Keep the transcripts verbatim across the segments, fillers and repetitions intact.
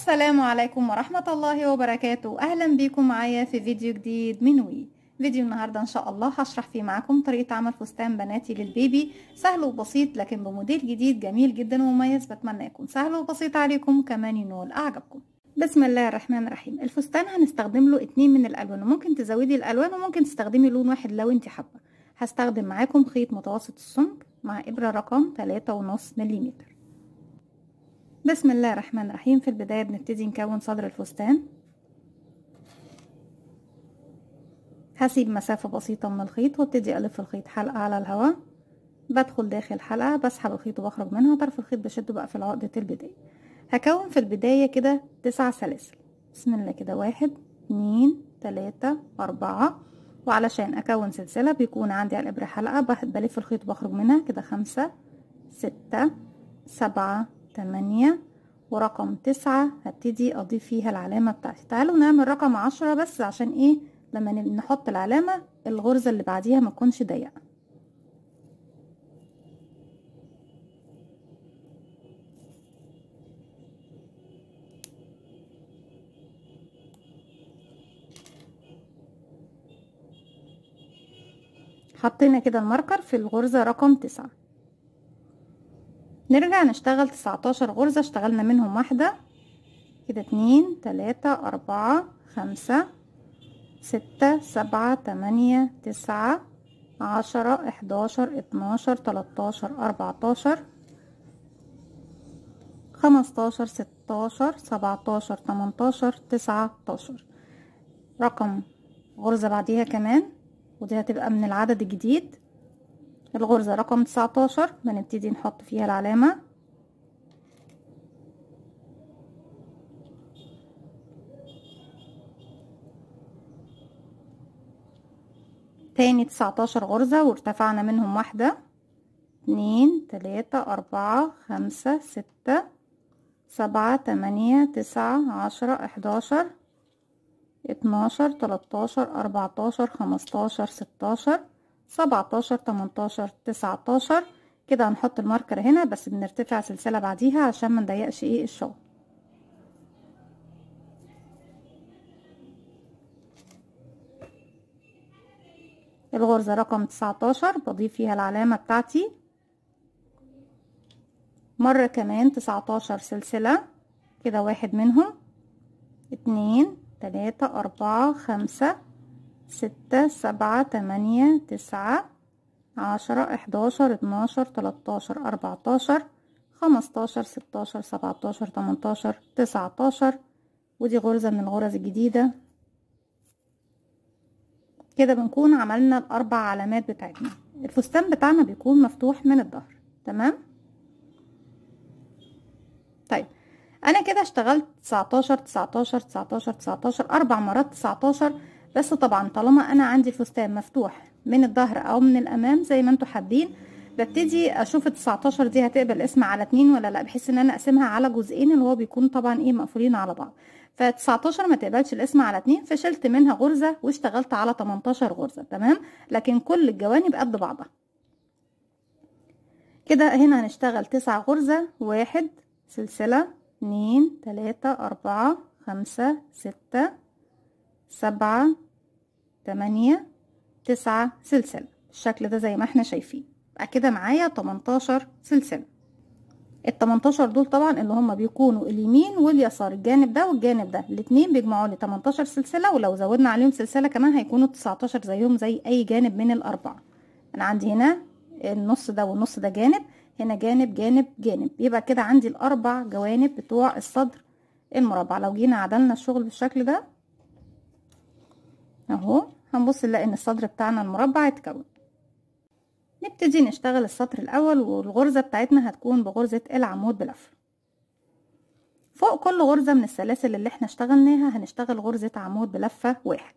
السلام عليكم ورحمة الله وبركاته. أهلا بكم معايا في فيديو جديد من وي. فيديو النهاردة إن شاء الله هشرح فيه معاكم طريقة عمل فستان بناتي للبيبي، سهل وبسيط لكن بموديل جديد جميل جدا ومميز. بتمنى يكون سهل وبسيط عليكم كمان ينول أعجبكم. بسم الله الرحمن الرحيم. الفستان هنستخدم له اتنين من الألوان، وممكن تزودي الألوان وممكن تستخدمي لون واحد لو انت حابة. هستخدم معاكم خيط متوسط السمك مع إبرة رقم ثلاثة ونص مليمتر. بسم الله الرحمن الرحيم. في البداية بنبتدي نكون صدر الفستان. هسيب مسافة بسيطة من الخيط وابتدي ألف الخيط حلقة على الهواء، بدخل داخل حلقة بسحب الخيط وبخرج منها، طرف الخيط بشده بقفل عقدة البداية. هكون في البداية كده تسع سلاسل. بسم الله كده واحد اتنين تلاتة أربعة، وعلشان أكون سلسلة بيكون عندي على الإبرة حلقة بلف الخيط وبخرج منها كده خمسة ستة سبعة تمانية، ورقم تسعة هبتدي اضيف فيها العلامة بتاعتي. تعالوا نعمل رقم عشرة بس عشان ايه لما نحط العلامة الغرزة اللي بعديها ما تكونش ضيقة. حطينا كده الماركر في الغرزة رقم تسعة. نرجع نشتغل تسعتاشر غرزة، اشتغلنا منهم واحدة كده اتنين تلاتة اربعة خمسة ستة سبعة تمانية تسعة عشرة احداشر اتناشر تلاتاشر اربعتاشر خمستاشر ستاشر سبعتاشر تمنتاشر تسعتاشر. رقم غرزة بعديها كمان، ودي هتبقى من العدد الجديد الغرزة رقم تسعتاشر. بنبتدي نحط فيها العلامة، تاني تسعتاشر غرزة وارتفعنا منهم واحدة اتنين تلاتة اربعة خمسة ستة سبعة تمانية تسعة عشرة احداشر اتناشر تلاتاشر اربعتاشر خمستاشر ستاشر سبعتاشر تمنتاشر تسعتاشر. كده هنحط الماركر هنا بس بنرتفع سلسلة بعديها عشان ما نضيقش ايه الشغل. الغرزة رقم تسعتاشر بضيف فيها العلامة بتاعتي مرة كمان تسعتاشر سلسلة كده، واحد منهم اتنين تلاتة اربعة خمسة ستة سبعة تمانية تسعة عشرة احداشر اتناشر تلاتاشر اربعتاشر خمستاشر ستاشر سبعتاشر تمنتاشر تسعتاشر. ودي غرزة من الغرز الجديدة. كده بنكون عملنا الاربع علامات بتاعتنا. الفستان بتاعنا بيكون مفتوح من الظهر، تمام؟ طيب انا كده اشتغلت تسعتاشر تسعتاشر تسعتاشر تسعتاشر اربع مرات تسعتاشر بس. طبعا طالما انا عندي الفستان مفتوح من الظهر او من الامام زي ما انتم حابين، ببتدي اشوف ال تسعتاشر دي هتقبل اسم على اتنين ولا لا، بحيث ان انا اقسمها على جزئين اللي هو بيكون طبعا ايه مقفولين على بعض. ف تسعتاشر ما تقبلش الاسم على اتنين، فشلت منها غرزه واشتغلت على تمنتاشر غرزه، تمام؟ لكن كل الجوانب قد بعضها. كده هنا هنشتغل تسع غرزه، واحد سلسله اتنين تلاتة اربعة خمسة ستة سبعة تمانية تسعة سلسلة. الشكل ده زي ما احنا شايفين. يبقى كده معايا تمنتاشر سلسلة. التمنتاشر دول طبعا اللي هما بيكونوا اليمين واليسار، الجانب ده والجانب ده، الاتنين بيجمعوا لي تمنتاشر سلسلة، ولو زودنا عليهم سلسلة كمان هيكونوا تسعتاشر زيهم زي اي جانب من الاربعة. انا عندي هنا النص ده والنص ده جانب، هنا جانب جانب جانب، يبقى كده عندي الاربع جوانب بتوع الصدر المربع. لو جينا عدلنا الشغل بالشكل ده اهو هنبص نلاقي ان الصدر بتاعنا المربع اتكون. نبتدي نشتغل السطر الاول، والغرزه بتاعتنا هتكون بغرزه العمود بلفه. فوق كل غرزه من السلاسل اللي احنا اشتغلناها هنشتغل غرزه عمود بلفه واحد،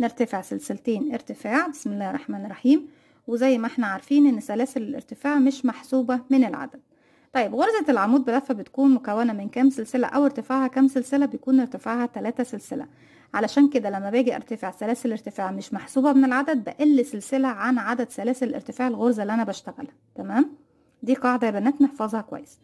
نرتفع سلسلتين ارتفاع. بسم الله الرحمن الرحيم. وزي ما احنا عارفين ان سلاسل الارتفاع مش محسوبه من العدد. طيب غرزه العمود بلفه بتكون مكونه من كام سلسله او ارتفاعها كام سلسله؟ بيكون ارتفاعها ثلاثة سلسله. علشان كده لما باجي ارتفع سلاسل الارتفاع مش محسوبه من العدد بقل سلسله عن عدد سلاسل الارتفاع الغرزه اللي انا بشتغلها، تمام؟ دي قاعده يا بنات نحفظها كويس.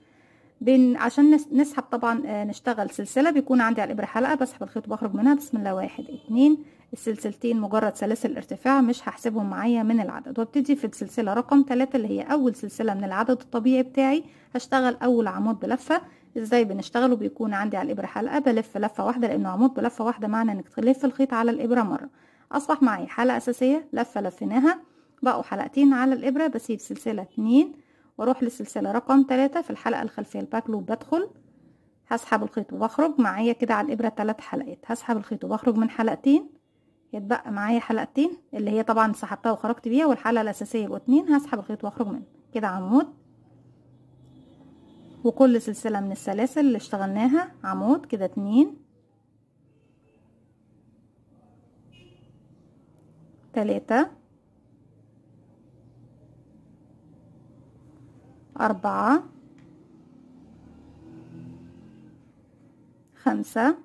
بين عشان نسحب طبعا نشتغل سلسله، بيكون عندي على الابره حلقه، بسحب الخيط وبخرج منها بسم الله واحد اتنين. السلسلتين مجرد سلاسل ارتفاع مش هحسبهم معايا من العدد، وابتدي في السلسله رقم ثلاثة اللي هي اول سلسله من العدد الطبيعي بتاعي. هشتغل اول عمود بلفه. ازاي بنشتغله؟ بيكون عندي على الابره حلقه، بلف لفه واحده لانه عمود بلفه واحده معنى انك تلف الخيط على الابره مره. اصبح معايا حلقه اساسيه لفه لفيناها، بقوا حلقتين على الابره، بسيب سلسله اتنين واروح للسلسله رقم ثلاثة في الحلقه الخلفيه الباك لوب، بدخل هسحب الخيط وبخرج معايا كده على الابره ثلاث حلقات. هسحب الخيط وبخرج من حلقتين، يتبقى معايا حلقتين اللي هي طبعا سحبتها وخرجت بيها، والحلقه الاساسيه يبقوا اتنين، هسحب الخيط واخرج منه كده عمود، وكل سلسله من السلاسل اللي اشتغلناها عمود كده اتنين تلاتة أربعة خمسة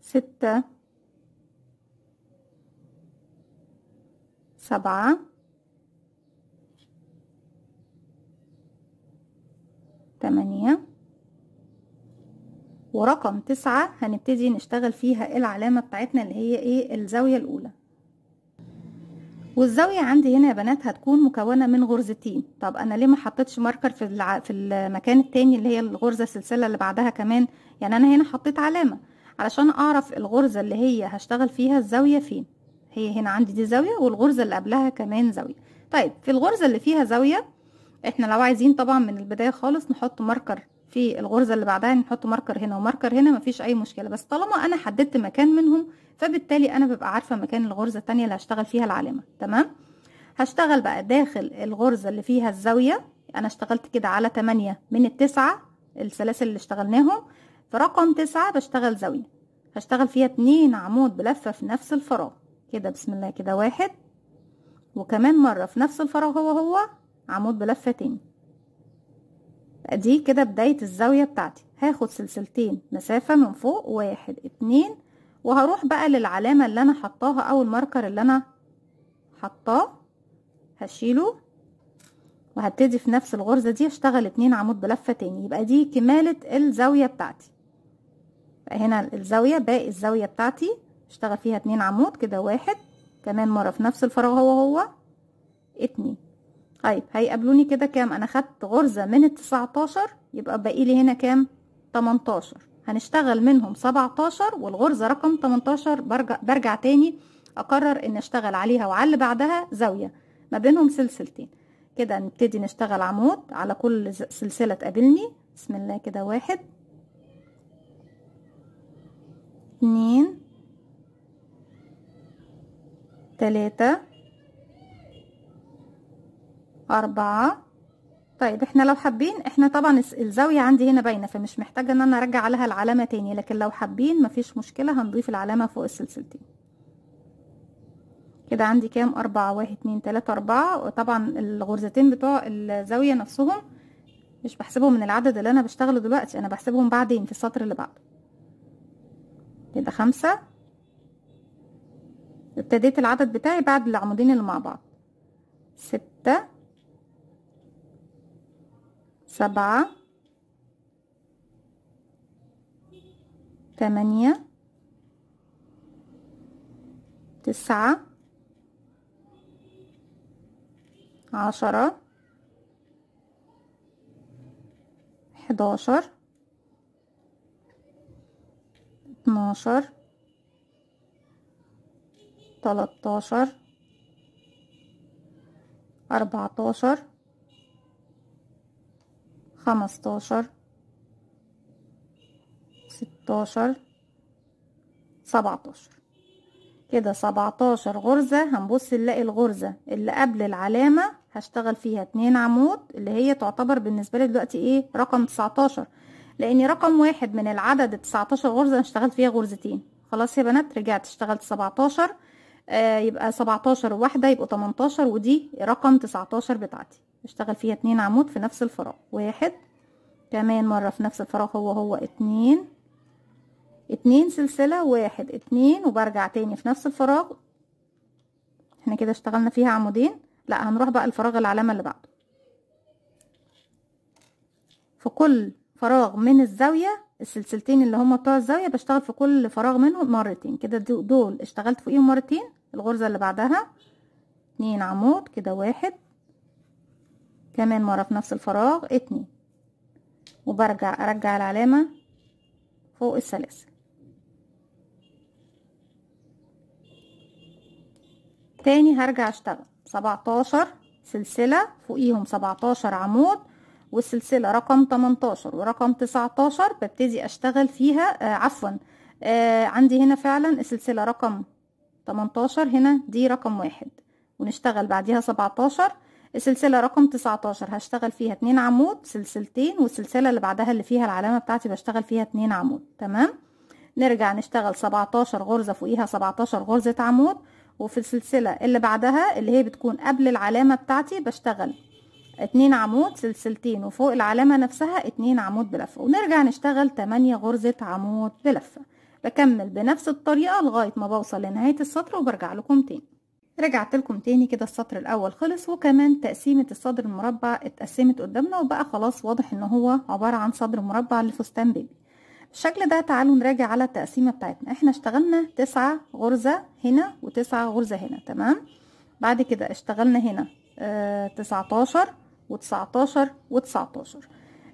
ستة سبعة تمانية. ورقم تسعة هنبتدي نشتغل فيها العلامة بتاعتنا اللي هي ايه، الزاوية الأولى. والزاويه عندي هنا يا بنات هتكون مكونه من غرزتين. طب انا ليه ما حطيتش ماركر في الع... في المكان التاني اللي هي الغرزه السلسله اللي بعدها كمان؟ يعني انا هنا حطيت علامه علشان اعرف الغرزه اللي هي هشتغل فيها الزاويه فين. هي هنا عندي دي زاويه، والغرزه اللي قبلها كمان زاويه. طيب في الغرزه اللي فيها زاويه احنا لو عايزين طبعا من البدايه خالص نحط ماركر في الغرزه اللي بعدها، نحط ماركر هنا وماركر هنا، مفيش اي مشكله. بس طالما انا حددت مكان منهم فبالتالي انا ببقى عارفه مكان الغرزه الثانيه اللي هشتغل فيها العلامه. تمام، هشتغل بقى داخل الغرزه اللي فيها الزاويه. انا اشتغلت كده على تمانية من التسعه السلاسل اللي اشتغلناهم، في رقم تسعة بشتغل زاويه هشتغل فيها اتنين عمود بلفه في نفس الفراغ كده بسم الله كده واحد، وكمان مره في نفس الفراغ هو هو عمود بلفه تاني. دي كده بداية الزاوية بتاعتي. هاخد سلسلتين مسافة من فوق واحد اتنين، وهروح بقى للعلامة اللي انا حطاها او الماركر اللي انا حطاه، هشيله وهبتدي في نفس الغرزة دي اشتغل اتنين عمود بلفة تاني. يبقى دي كمالة الزاوية بتاعتي. يبقى هنا الزاوية، باقي الزاوية بتاعتي اشتغل فيها اتنين عمود كده واحد، كمان مرة في نفس الفراغ هو هو اتنين. طيب هيقابلوني كده كام؟ انا خدت غرزه من التسعتاشر، يبقى باقي لي هنا كام؟ تمنتاشر. هنشتغل منهم سبعتاشر، والغرزه رقم تمنتاشر برجع برجع تاني اقرر ان اشتغل عليها وعلى اللي بعدها زاويه، ما بينهم سلسلتين كده. نبتدي نشتغل عمود على كل سلسله تقابلني بسم الله كده واحد اتنين تلاتة أربعة. طيب احنا لو حابين، احنا طبعا الزاوية عندي هنا باينة فمش محتاجة ان انا ارجع عليها العلامة تاني، لكن لو حابين مفيش مشكلة هنضيف العلامة فوق السلسلتين كده. عندي كام؟ أربعة واحد اتنين تلاتة أربعة. وطبعا الغرزتين بتوع الزاوية نفسهم مش بحسبهم من العدد اللي انا بشتغله دلوقتي، انا بحسبهم بعدين في السطر اللي بعده كده. خمسة، ابتديت العدد بتاعي بعد العمودين اللي مع بعض. ستة سبعة تمانية تسعة عشرة حداشر اتناشر تلاتاشر أربعتاشر خمستاشر ستاشر سبعتاشر كده. سبعتاشر غرزة. هنبص نلاقي الغرزة اللي قبل العلامة هشتغل فيها اتنين عمود اللي هي تعتبر بالنسبة لي دلوقتي ايه؟ رقم تسعتاشر، لان رقم واحد من العدد تسعتاشر غرزة انا اشتغلت فيها غرزتين. خلاص يا بنات، رجعت اشتغلت سبعتاشر، آه يبقى سبعتاشر وواحدة يبقوا تمنتاشر، ودي رقم تسعتاشر بتاعتي اشتغل فيها اتنين عمود في نفس الفراغ واحد، كمان مرة في نفس الفراغ هو هو اتنين اتنين سلسلة واحد اتنين، وبرجع تاني في نفس الفراغ. احنا كده اشتغلنا فيها عمودين، لا، هنروح بقى الفراغ العلامة اللي بعده. في كل فراغ من الزاوية، السلسلتين اللي هم بتوع الزاوية بشتغل في كل فراغ منهم مرتين كده، دول اشتغلت فوقيهم مرتين. الغرزة اللي بعدها اتنين عمود كده، واحد كمان مرة في نفس الفراغ اتنين، وبرجع ارجع العلامة فوق السلاسل. تاني هرجع اشتغل سبعتاشر سلسلة فوقيهم سبعتاشر عمود، والسلسلة رقم تمنتاشر ورقم تسعتاشر ببتدي اشتغل فيها. آه عفوا آه عندي هنا فعلا السلسلة رقم تمنتاشر، هنا دي رقم واحد ونشتغل بعديها سبعتاشر. السلسلة رقم تسعتاشر هشتغل فيها اتنين عمود سلسلتين، والسلسلة اللي بعدها اللي فيها العلامة بتاعتي بشتغل فيها اتنين عمود. تمام، نرجع نشتغل سبعتاشر غرزة فوقيها سبعتاشر غرزة عمود، وفي السلسلة اللي بعدها اللي هي بتكون قبل العلامة بتاعتي بشتغل اتنين عمود سلسلتين، وفوق العلامة نفسها اتنين عمود بلفة، ونرجع نشتغل تمانية غرزة عمود بلفة. بكمل بنفس الطريقة لغاية ما بوصل لنهاية السطر وبرجع لكم تاني. رجعت لكم تاني كده، السطر الاول خلص، وكمان تقسيمة الصدر المربع اتقسمت قدامنا، وبقى خلاص واضح ان هو عبارة عن صدر مربع لفستان بيبي بالشكل ده. تعالوا نراجع على التقسيمة بتاعتنا. احنا اشتغلنا تسعة غرزة هنا وتسعة غرزة هنا، تمام. بعد كده اشتغلنا هنا اه تسعتاشر وتسعتاشر وتسعتاشر.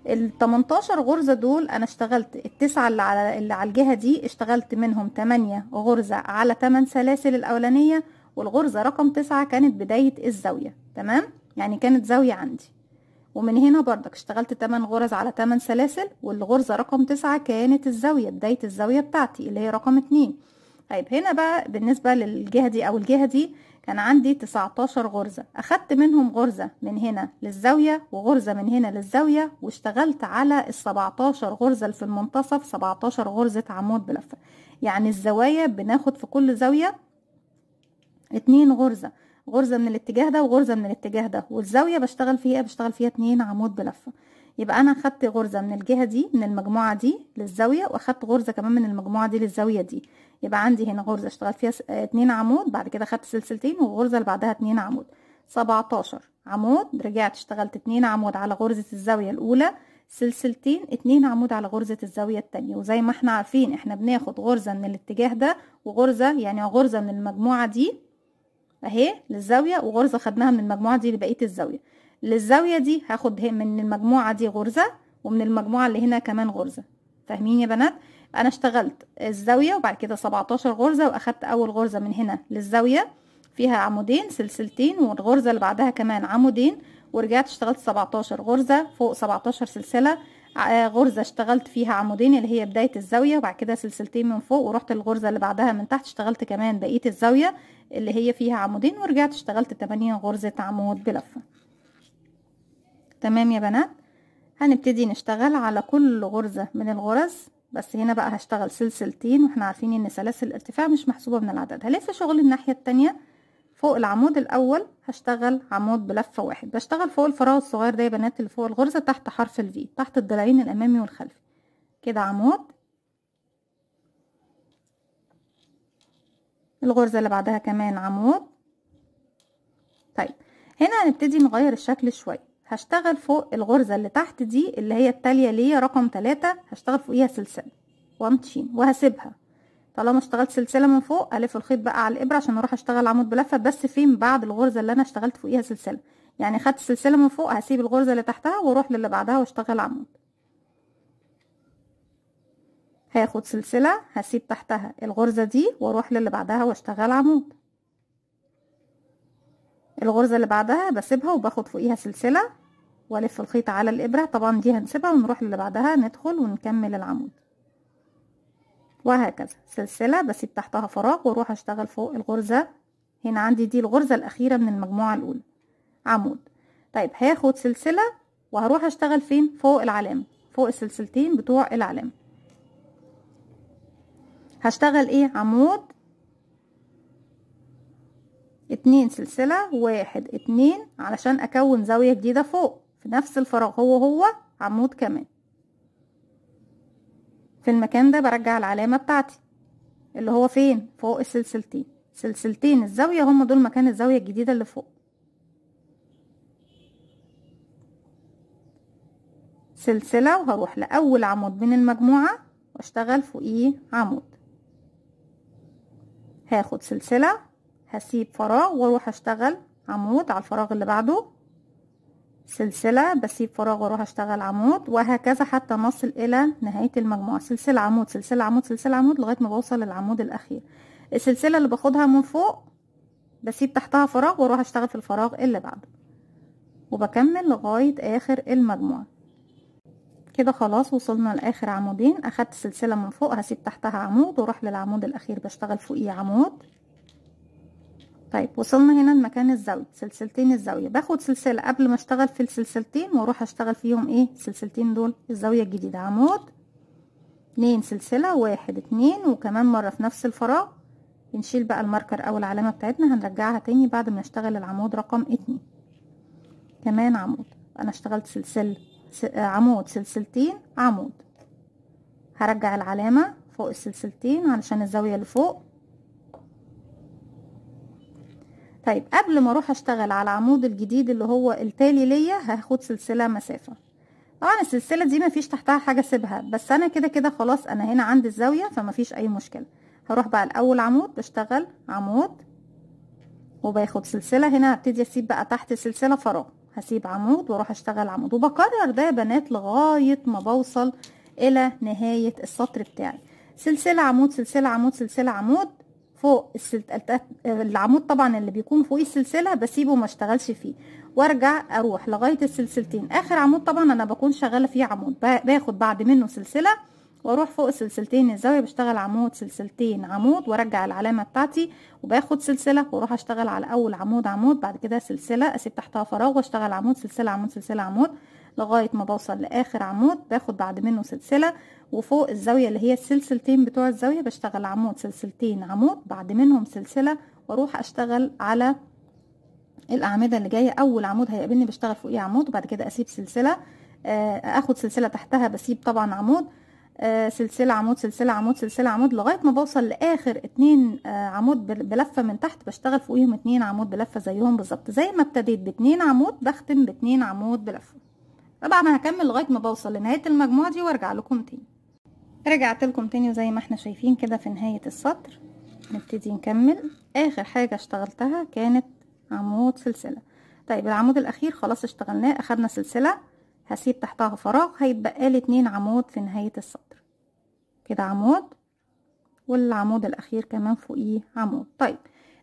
التمنتاشر غرزة دول انا اشتغلت التسعة اللي على اللي على الجهة دي، اشتغلت منهم تمانية غرزة على تمن سلاسل الاولانية، والغرزة رقم تسعة كانت بداية الزاوية، تمام، يعني كانت زاوية عندي. ومن هنا بردك اشتغلت تمن غرز على تمن سلاسل، والغرزة رقم تسعة كانت الزاوية بداية الزاوية بتاعتي اللي هي رقم اتنين. طيب هنا بقى بالنسبة للجهة دي او الجهة دي كان عندي تسعتاشر غرزة، اخدت منهم غرزة من هنا للزاوية وغرزة من هنا للزاوية، واشتغلت على السبعتاشر غرزة اللي في المنتصف سبعتاشر غرزة عمود بلفة. يعني الزوايا بناخد في كل زاوية اتنين غرزة، غرزة من الاتجاه ده وغرزة من الاتجاه ده، والزاوية بشتغل فيها بشتغل فيها اتنين عمود بلفة. يبقى انا اخدت غرزة من الجهة دي من المجموعة دي للزاوية، واخدت غرزة كمان من المجموعة دي للزاوية دي. يبقى عندي هنا غرزة اشتغل فيها اتنين عمود، بعد كده اخدت سلسلتين والغرزة اللي بعدها اتنين عمود، سبعتاشر عمود. رجعت اشتغلت اتنين عمود على غرزة الزاوية الاولى، سلسلتين اتنين عمود على غرزة الزاوية التانية. وزي ما احنا عارفين احنا بناخد غرزة من الاتجاه ده وغرزة، يعني غرزة من المجموعة دي اهي للزاوية، وغرزة خدناها من المجموعة دي لبقية الزاوية. للزاوية دي هاخد من المجموعة دي غرزة، ومن المجموعة اللي هنا كمان غرزة. فاهمين يا بنات؟ انا اشتغلت الزاوية وبعد كده سبعتاشر غرزة، واخدت اول غرزة من هنا للزاوية فيها عمودين سلسلتين، والغرزة اللي بعدها كمان عمودين، ورجعت اشتغلت سبعتاشر غرزة فوق سبعتاشر سلسلة، غرزة اشتغلت فيها عمودين اللي هي بداية الزاوية، وبعد كده سلسلتين من فوق، ورحت الغرزة اللي بعدها من تحت اشتغلت كمان بقية الزاوية اللي هي فيها عمودين، ورجعت اشتغلت تمانية غرزة عمود بلفة. تمام يا بنات، هنبتدي نشتغل على كل غرزة من الغرز، بس هنا بقى هشتغل سلسلتين، واحنا عارفين ان سلاسل الارتفاع مش محسوبة من العدد. هلف شغلي الناحية التانية فوق العمود الاول، هشتغل عمود بلفه واحد. بشتغل فوق الفراغ الصغير ده يا بنات اللي فوق الغرزه تحت حرف الفي، تحت الضلعين الامامي والخلفي كده، عمود. الغرزه اللي بعدها كمان عمود. طيب هنا هنبتدي نغير الشكل شويه، هشتغل فوق الغرزه اللي تحت دي اللي هي التاليه ليا رقم تلاتة، هشتغل فوقيها سلسله وان تشين وهسيبها. طالما اشتغلت سلسله من فوق الف الخيط بقى على الابره عشان اروح اشتغل عمود بلفه، بس فين؟ بعد الغرزه اللي انا اشتغلت فوقيها سلسله، يعني خدت السلسله من فوق هسيب الغرزه اللي تحتها واروح للي بعدها واشتغل عمود. هاخد سلسله هسيب تحتها الغرزه دي واروح للي بعدها واشتغل عمود. الغرزه اللي بعدها بسيبها وباخد فوقيها سلسله والف الخيط على الابره، طبعا دي هنسيبها ونروح للي بعدها ندخل ونكمل العمود، وهكذا. سلسلة بسيب تحتها فراغ واروح اشتغل فوق الغرزة، هنا عندي دي الغرزة الاخيرة من المجموعة الاولى، عمود. طيب هاخد سلسلة وهروح اشتغل فين؟ فوق العلامة، فوق السلسلتين بتوع العلامة هشتغل ايه؟ عمود، اتنين سلسلة، واحد اتنين، علشان اكون زاوية جديدة فوق في نفس الفراغ، هو هو عمود كمان في المكان ده. برجع العلامة بتاعتي اللي هو فين؟ فوق السلسلتين، سلسلتين الزاوية هم دول مكان الزاوية الجديدة اللي فوق، سلسلة، وهروح لأول عمود من المجموعة واشتغل فوقيه عمود. هاخد سلسلة، هسيب فراغ واروح اشتغل عمود على الفراغ اللي بعده، سلسلة، بسيب فراغ واروح اشتغل عمود، وهكذا حتى نصل الى نهاية المجموعة. سلسلة عمود سلسلة عمود سلسلة عمود لغاية ما بوصل للعمود الاخير. السلسلة اللي باخدها من فوق بسيب تحتها فراغ واروح اشتغل في الفراغ اللي بعده، وبكمل لغاية اخر المجموعة. كده خلاص وصلنا لاخر عمودين. اخدت سلسلة من فوق، هسيب تحتها عمود واروح للعمود الاخير بشتغل فوقيه عمود. طيب وصلنا هنا لمكان الزاوية، سلسلتين الزاوية، باخد سلسلة قبل ما اشتغل في السلسلتين واروح اشتغل فيهم ايه السلسلتين دول الزاوية الجديدة، عمود، اتنين سلسلة، واحد اتنين، وكمان مرة في نفس الفراغ. بنشيل بقى الماركر او العلامة بتاعتنا هنرجعها تاني بعد ما نشتغل العمود رقم اتنين، كمان عمود. انا اشتغلت سلسلة عمود سلسلتين عمود، هرجع العلامة فوق السلسلتين علشان الزاوية اللي فوق. طيب قبل ما اروح اشتغل على العمود الجديد اللي هو التالي ليا هاخد سلسلة مسافة. طبعا السلسلة دي مفيش تحتها حاجة سيبها، بس انا كده كده خلاص انا هنا عندي الزاوية فمفيش اي مشكلة. هروح بقى الاول عمود بشتغل عمود وباخد سلسلة، هنا هبتدي اسيب بقى تحت سلسلة فراغ، هسيب عمود واروح اشتغل عمود، وبكرر ده يا بنات لغاية ما بوصل الى نهاية السطر بتاعي. سلسلة عمود سلسلة عمود سلسلة عمود، فوق السلسلة العمود طبعا اللي بيكون فوق السلسلة بسيبه ما اشتغلش فيه، وارجع اروح لغاية السلسلتين. اخر عمود طبعا انا بكون شغالة فيه عمود، باخد بعد منه سلسلة واروح فوق السلسلتين الزاوية بشتغل عمود سلسلتين عمود، وارجع العلامة بتاعتي وباخد سلسلة واروح اشتغل على اول عمود عمود، بعد كده سلسلة اسيب تحتها فراغ واشتغل عمود سلسلة عمود سلسلة عمود لغاية ما بوصل لاخر عمود، باخد بعد منه سلسلة وفوق الزاوية اللي هي السلسلتين بتوع الزاوية بشتغل عمود سلسلتين عمود، بعد منهم سلسلة واروح اشتغل على الاعمدة اللي جاية. اول عمود هيقابلني بشتغل فوقيه عمود، وبعد كده اسيب سلسلة، اخد سلسلة تحتها بسيب طبعا عمود، سلسلة عمود سلسلة عمود سلسلة عمود لغاية ما بوصل لاخر اتنين عمود بلفة من تحت بشتغل فوقيهم اتنين عمود بلفة زيهم بالظبط، زي ما ابتديت باتنين عمود بختم باتنين عمود بلفة. طبعا انا هكمل لغاية ما بوصل لنهاية المجموعة دي وارجع لكم تاني. رجعت لكم تاني، وزي ما احنا شايفين كده في نهاية السطر نبتدي نكمل. اخر حاجة اشتغلتها كانت عمود سلسلة. طيب العمود الاخير خلاص اشتغلناه، اخدنا سلسلة هسيب تحتها فراغ، هيتبقى لي اتنين عمود في نهاية السطر، كده عمود والعمود الاخير كمان فوقيه عمود. طيب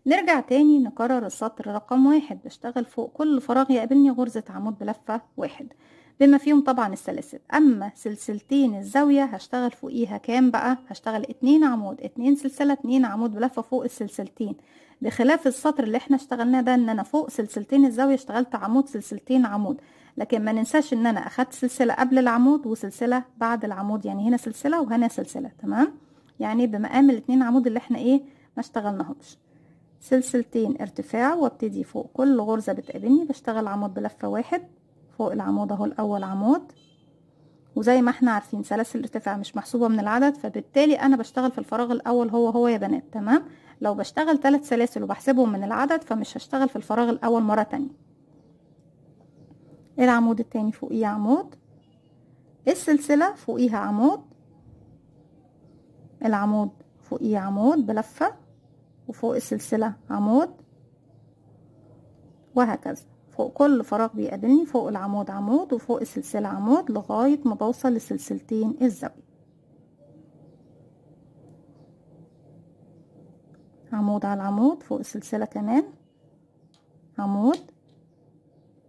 نرجع تاني نكرر السطر رقم واحد، بشتغل فوق كل فراغ يقابلني غرزة عمود بلفة واحد بما فيهم طبعا السلاسل. اما سلسلتين الزاوية هشتغل فوقيها كام بقى؟ هشتغل اتنين عمود اتنين سلسلة اتنين عمود بلفة فوق السلسلتين، بخلاف السطر اللي احنا اشتغلناه ده ان انا فوق سلسلتين الزاوية اشتغلت عمود سلسلتين عمود، لكن ما ننساش ان انا اخدت سلسلة قبل العمود وسلسلة بعد العمود، يعني هنا سلسلة وهنا سلسلة، تمام؟ يعني بمقام الاتنين عمود اللي احنا ايه ما اشتغلناهمش. سلسلتين ارتفاع، وابتدي فوق كل غرزة بتقابلني بشتغل عمود بلفة واحد، فوق العمود اهو الاول عمود، وزي ما احنا عارفين سلاسل الارتفاع مش محسوبه من العدد، فبالتالي انا بشتغل في الفراغ الاول هو هو يا بنات، تمام؟ لو بشتغل ثلاث سلاسل وبحسبهم من العدد فمش هشتغل في الفراغ الاول مره تانية. العمود التاني فوقيه عمود، السلسله فوقيها عمود، العمود فوقيه عمود بلفه، وفوق السلسله عمود، وهكذا فوق كل فراغ بيقابلني فوق العمود عمود وفوق السلسلة عمود لغاية ما بوصل لسلسلتين الزاوية. عمود على العمود، فوق السلسلة كمان عمود،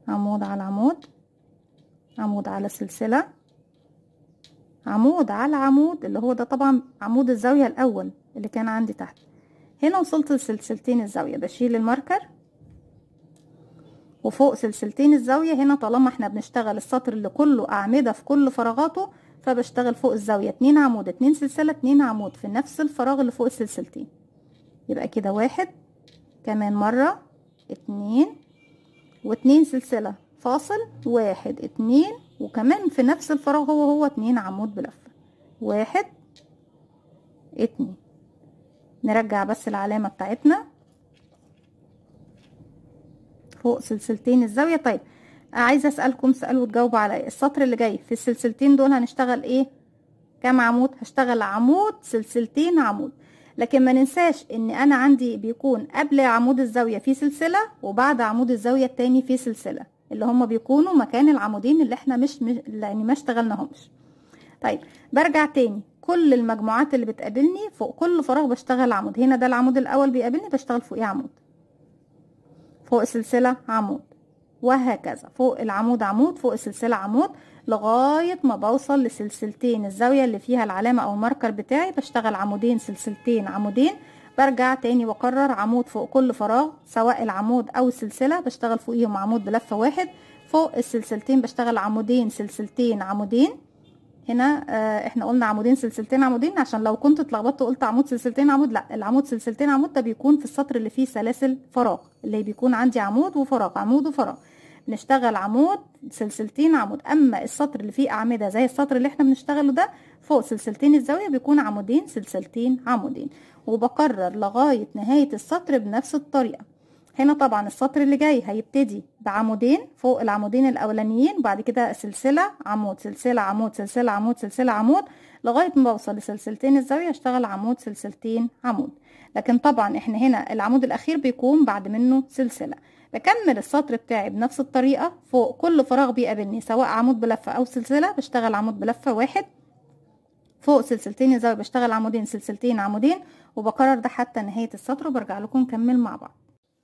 عمود على العمود، عمود على السلسلة، عمود على العمود اللي هو ده طبعا عمود الزاوية الأول اللي كان عندي تحت. هنا وصلت لسلسلتين الزاوية، بشيل الماركر، وفوق سلسلتين الزاوية. هنا طالما احنا بنشتغل السطر اللي كله أعمدة في كل فراغاته فبشتغل فوق الزاوية اتنين عمود اتنين سلسلة اتنين عمود في نفس الفراغ اللي فوق السلسلتين، يبقى كده واحد كمان مرة اتنين واتنين سلسلة فاصل واحد اتنين، وكمان في نفس الفراغ هو هو اتنين عمود بلفة، واحد اتنين. نرجع بس العلامة بتاعتنا فوق سلسلتين الزاوية. طيب عايزه اسالكم سؤال وتجاوبوا على السطر اللي جاي. في السلسلتين دول هنشتغل ايه؟ كام عمود؟ هشتغل عمود سلسلتين عمود. لكن ما ننساش ان انا عندي بيكون قبل عمود الزاويه في سلسله وبعد عمود الزاويه الثاني في سلسله، اللي هم بيكونوا مكان العمودين اللي احنا مش يعني ما اشتغلناهمش. طيب برجع تاني، كل المجموعات اللي بتقابلني فوق كل فراغ بشتغل عمود. هنا ده العمود الاول بيقابلني بشتغل فوقيه عمود، فوق السلسله عمود، وهكذا فوق العمود عمود، فوق السلسله عمود، لغايه ما بوصل لسلسلتين الزاويه اللي فيها العلامه او الماركر بتاعي بشتغل عمودين سلسلتين عمودين. برجع تاني واكرر عمود فوق كل فراغ سواء العمود او السلسله بشتغل فوقيهم عمود بلفه واحد، فوق السلسلتين بشتغل عمودين سلسلتين عمودين. هنا آه احنا قلنا عمودين سلسلتين عمودين عشان لو كنت اتلخبطت وقلت عمود سلسلتين عمود، لا، العمود سلسلتين عمود ده بيكون في السطر اللي فيه سلاسل فراغ، اللي بيكون عندي عمود وفراغ عمود وفراغ، بنشتغل عمود سلسلتين عمود. اما السطر اللي فيه اعمده زي السطر اللي احنا بنشتغله ده فوق سلسلتين الزاويه بيكون عمودين سلسلتين عمودين، وبكرر لغايه نهايه السطر بنفس الطريقه. هنا طبعا السطر اللي جاي هيبتدي بعمودين فوق العمودين الاولانيين، بعد كده سلسله عمود سلسله عمود سلسله عمود سلسله عمود، لغايه ما اوصل لسلسلتين الزاويه اشتغل عمود سلسلتين عمود. لكن طبعا احنا هنا العمود الاخير بيكون بعد منه سلسله. بكمل السطر بتاعي بنفس الطريقه، فوق كل فراغ بيقابلني سواء عمود بلفه او سلسله بشتغل عمود بلفه واحد، فوق سلسلتين الزاويه بشتغل عمودين سلسلتين عمودين، وبكرر ده حتى نهايه السطر. وبرجع لكم نكمل مع بعض.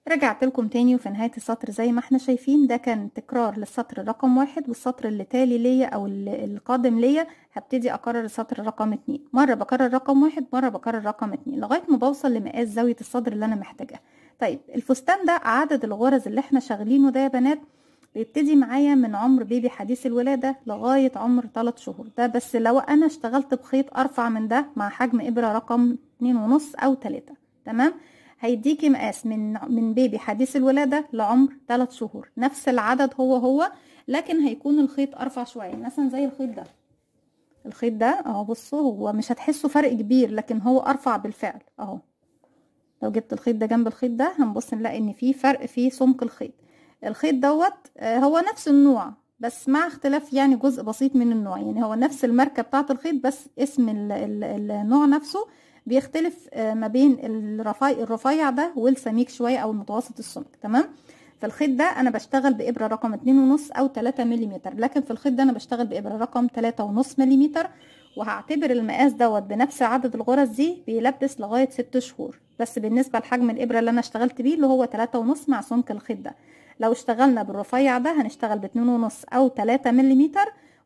رجعت لكم تاني، وفي نهايه السطر زي ما احنا شايفين ده كان تكرار للسطر رقم واحد، والسطر اللي تالي ليا او القادم ليا هبتدي اكرر السطر رقم اتنين. مره بكرر رقم واحد، مره بكرر رقم اتنين، لغايه ما بوصل لمقاس زاويه الصدر اللي انا محتاجاه. طيب الفستان ده عدد الغرز اللي احنا شغالينه ده يا بنات بيبتدي معايا من عمر بيبي حديث الولاده لغايه عمر تلات شهور. ده بس لو انا اشتغلت بخيط ارفع من ده مع حجم ابره رقم اتنين ونص او تلاتة، تمام، هيديكي مقاس من من بيبي حديث الولاده لعمر تلات شهور، نفس العدد هو هو، لكن هيكون الخيط ارفع شويه. مثلا زي الخيط ده، الخيط ده اهو، بصوا هو مش هتحسوا فرق كبير لكن هو ارفع بالفعل اهو. لو جبت الخيط ده جنب الخيط ده هنبص نلاقي ان في فرق في سمك الخيط. الخيط دوت هو نفس النوع بس مع اختلاف يعني جزء بسيط من النوع، يعني هو نفس الماركه بتاعه الخيط بس اسم النوع نفسه بيختلف ما بين الرفيع الرفيع ده والسميك شويه او المتوسط السمك، تمام. فالخيط ده انا بشتغل بابره رقم اتنين ونص او تلاتة مللي، لكن في الخيط ده انا بشتغل بابره رقم تلاتة ونص مللي، وهعتبر المقاس دوت بنفس عدد الغرز دي بيلبس لغايه ست شهور، بس بالنسبه لحجم الابره اللي انا اشتغلت بيه اللي هو تلاتة ونص مع سمك الخيط ده. لو اشتغلنا بالرفيع ده هنشتغل ب اتنين ونص او تلاتة مللي،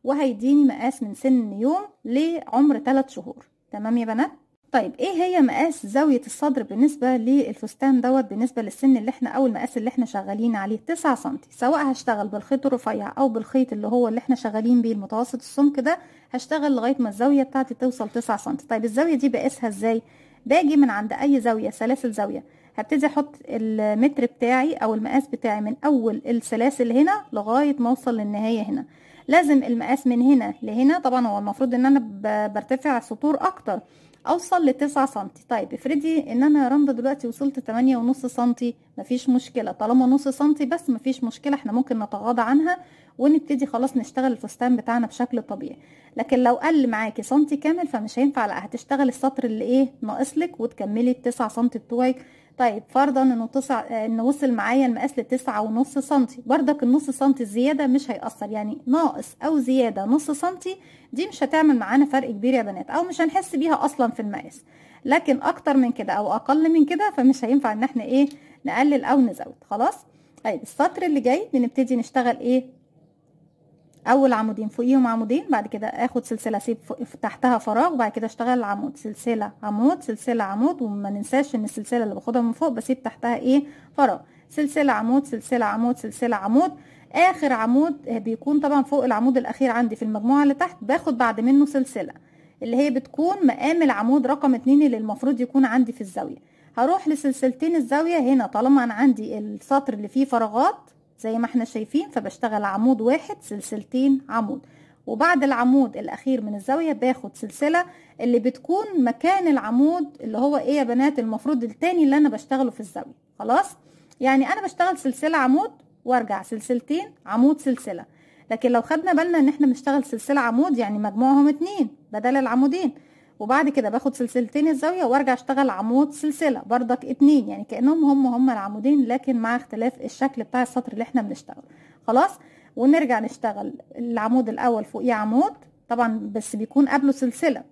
وهيديني مقاس من سن يوم لعمر تلات شهور، تمام يا بنات. طيب ايه هي مقاس زاويه الصدر بالنسبه للفستان دوت بالنسبه للسن اللي احنا او المقاس اللي احنا شغالين عليه؟ تسعة سنتي، سواء هشتغل بالخيط الرفيع او بالخيط اللي هو اللي احنا شغالين بيه المتوسط السمك ده، هشتغل لغايه ما الزاويه بتاعتي توصل تسعة سنتي. طيب الزاويه دي بقاسها ازاي؟ باجي من عند اي زاويه سلاسل زاويه هبتدي احط المتر بتاعي او المقاس بتاعي من اول السلاسل هنا لغايه ما اوصل للنهايه هنا. لازم المقاس من هنا لهنا، طبعا هو المفروض ان انا برتفع سطور اكتر، اوصل لتسعة سنتي. طيب افرضي ان انا يا رندا دلوقتي وصلت تمانية ونص سنتي، مفيش مشكله، طالما نص سنتي بس مفيش مشكله، احنا ممكن نتغاضى عنها ونبتدي خلاص نشتغل الفستان بتاعنا بشكل طبيعي. لكن لو قل معاكي سنتي كامل فمش هينفع، لا، هتشتغل السطر اللي ايه ناقصلك وتكملي التسعة سنتي بتوعك. طيب فرضا انه تسعة ان وصل معايا المقاس لتسعة ونص سنتي، بردك النص سنتي الزياده مش هيأثر، يعني ناقص او زياده نص سنتي دي مش هتعمل معانا فرق كبير يا بنات، او مش هنحس بيها اصلا في المقاس. لكن اكتر من كده او اقل من كده فمش هينفع ان احنا ايه نقلل او نزود، خلاص. طيب السطر اللي جاي بنبتدي نشتغل ايه؟ اول عمودين فوقيهم عمودين، بعد كده اخد سلسله اسيب تحتها فراغ، وبعد كده اشتغل عمود سلسله عمود سلسله عمود، وما ننساش ان السلسله اللي باخدها من فوق بسيب تحتها ايه فراغ، سلسله عمود سلسله عمود سلسله عمود. اخر عمود بيكون طبعا فوق العمود الاخير عندي في المجموعه اللي تحت، باخد بعد منه سلسله اللي هي بتكون مقام العمود رقم اتنين اللي المفروض يكون عندي في الزاويه. هروح لسلسلتين الزاويه هنا، طالما انا عندي السطر اللي فيه فراغات زي ما احنا شايفين فبشتغل عمود واحد سلسلتين عمود، وبعد العمود الاخير من الزاويه باخد سلسله اللي بتكون مكان العمود اللي هو ايه يا بنات المفروض التاني اللي انا بشتغله في الزاويه، خلاص. يعني انا بشتغل سلسله عمود وارجع سلسلتين عمود سلسله. لكن لو خدنا بالنا ان احنا بنشتغل سلسله عمود يعني مجموعهم اتنين بدل العمودين، وبعد كده باخد سلسلتين الزاويه وارجع اشتغل عمود سلسله بردك اتنين، يعني كانهم هم هم العمودين لكن مع اختلاف الشكل بتاع السطر اللي احنا بنشتغله. خلاص، ونرجع نشتغل العمود الاول فوقيه عمود طبعا بس بيكون قبله سلسله،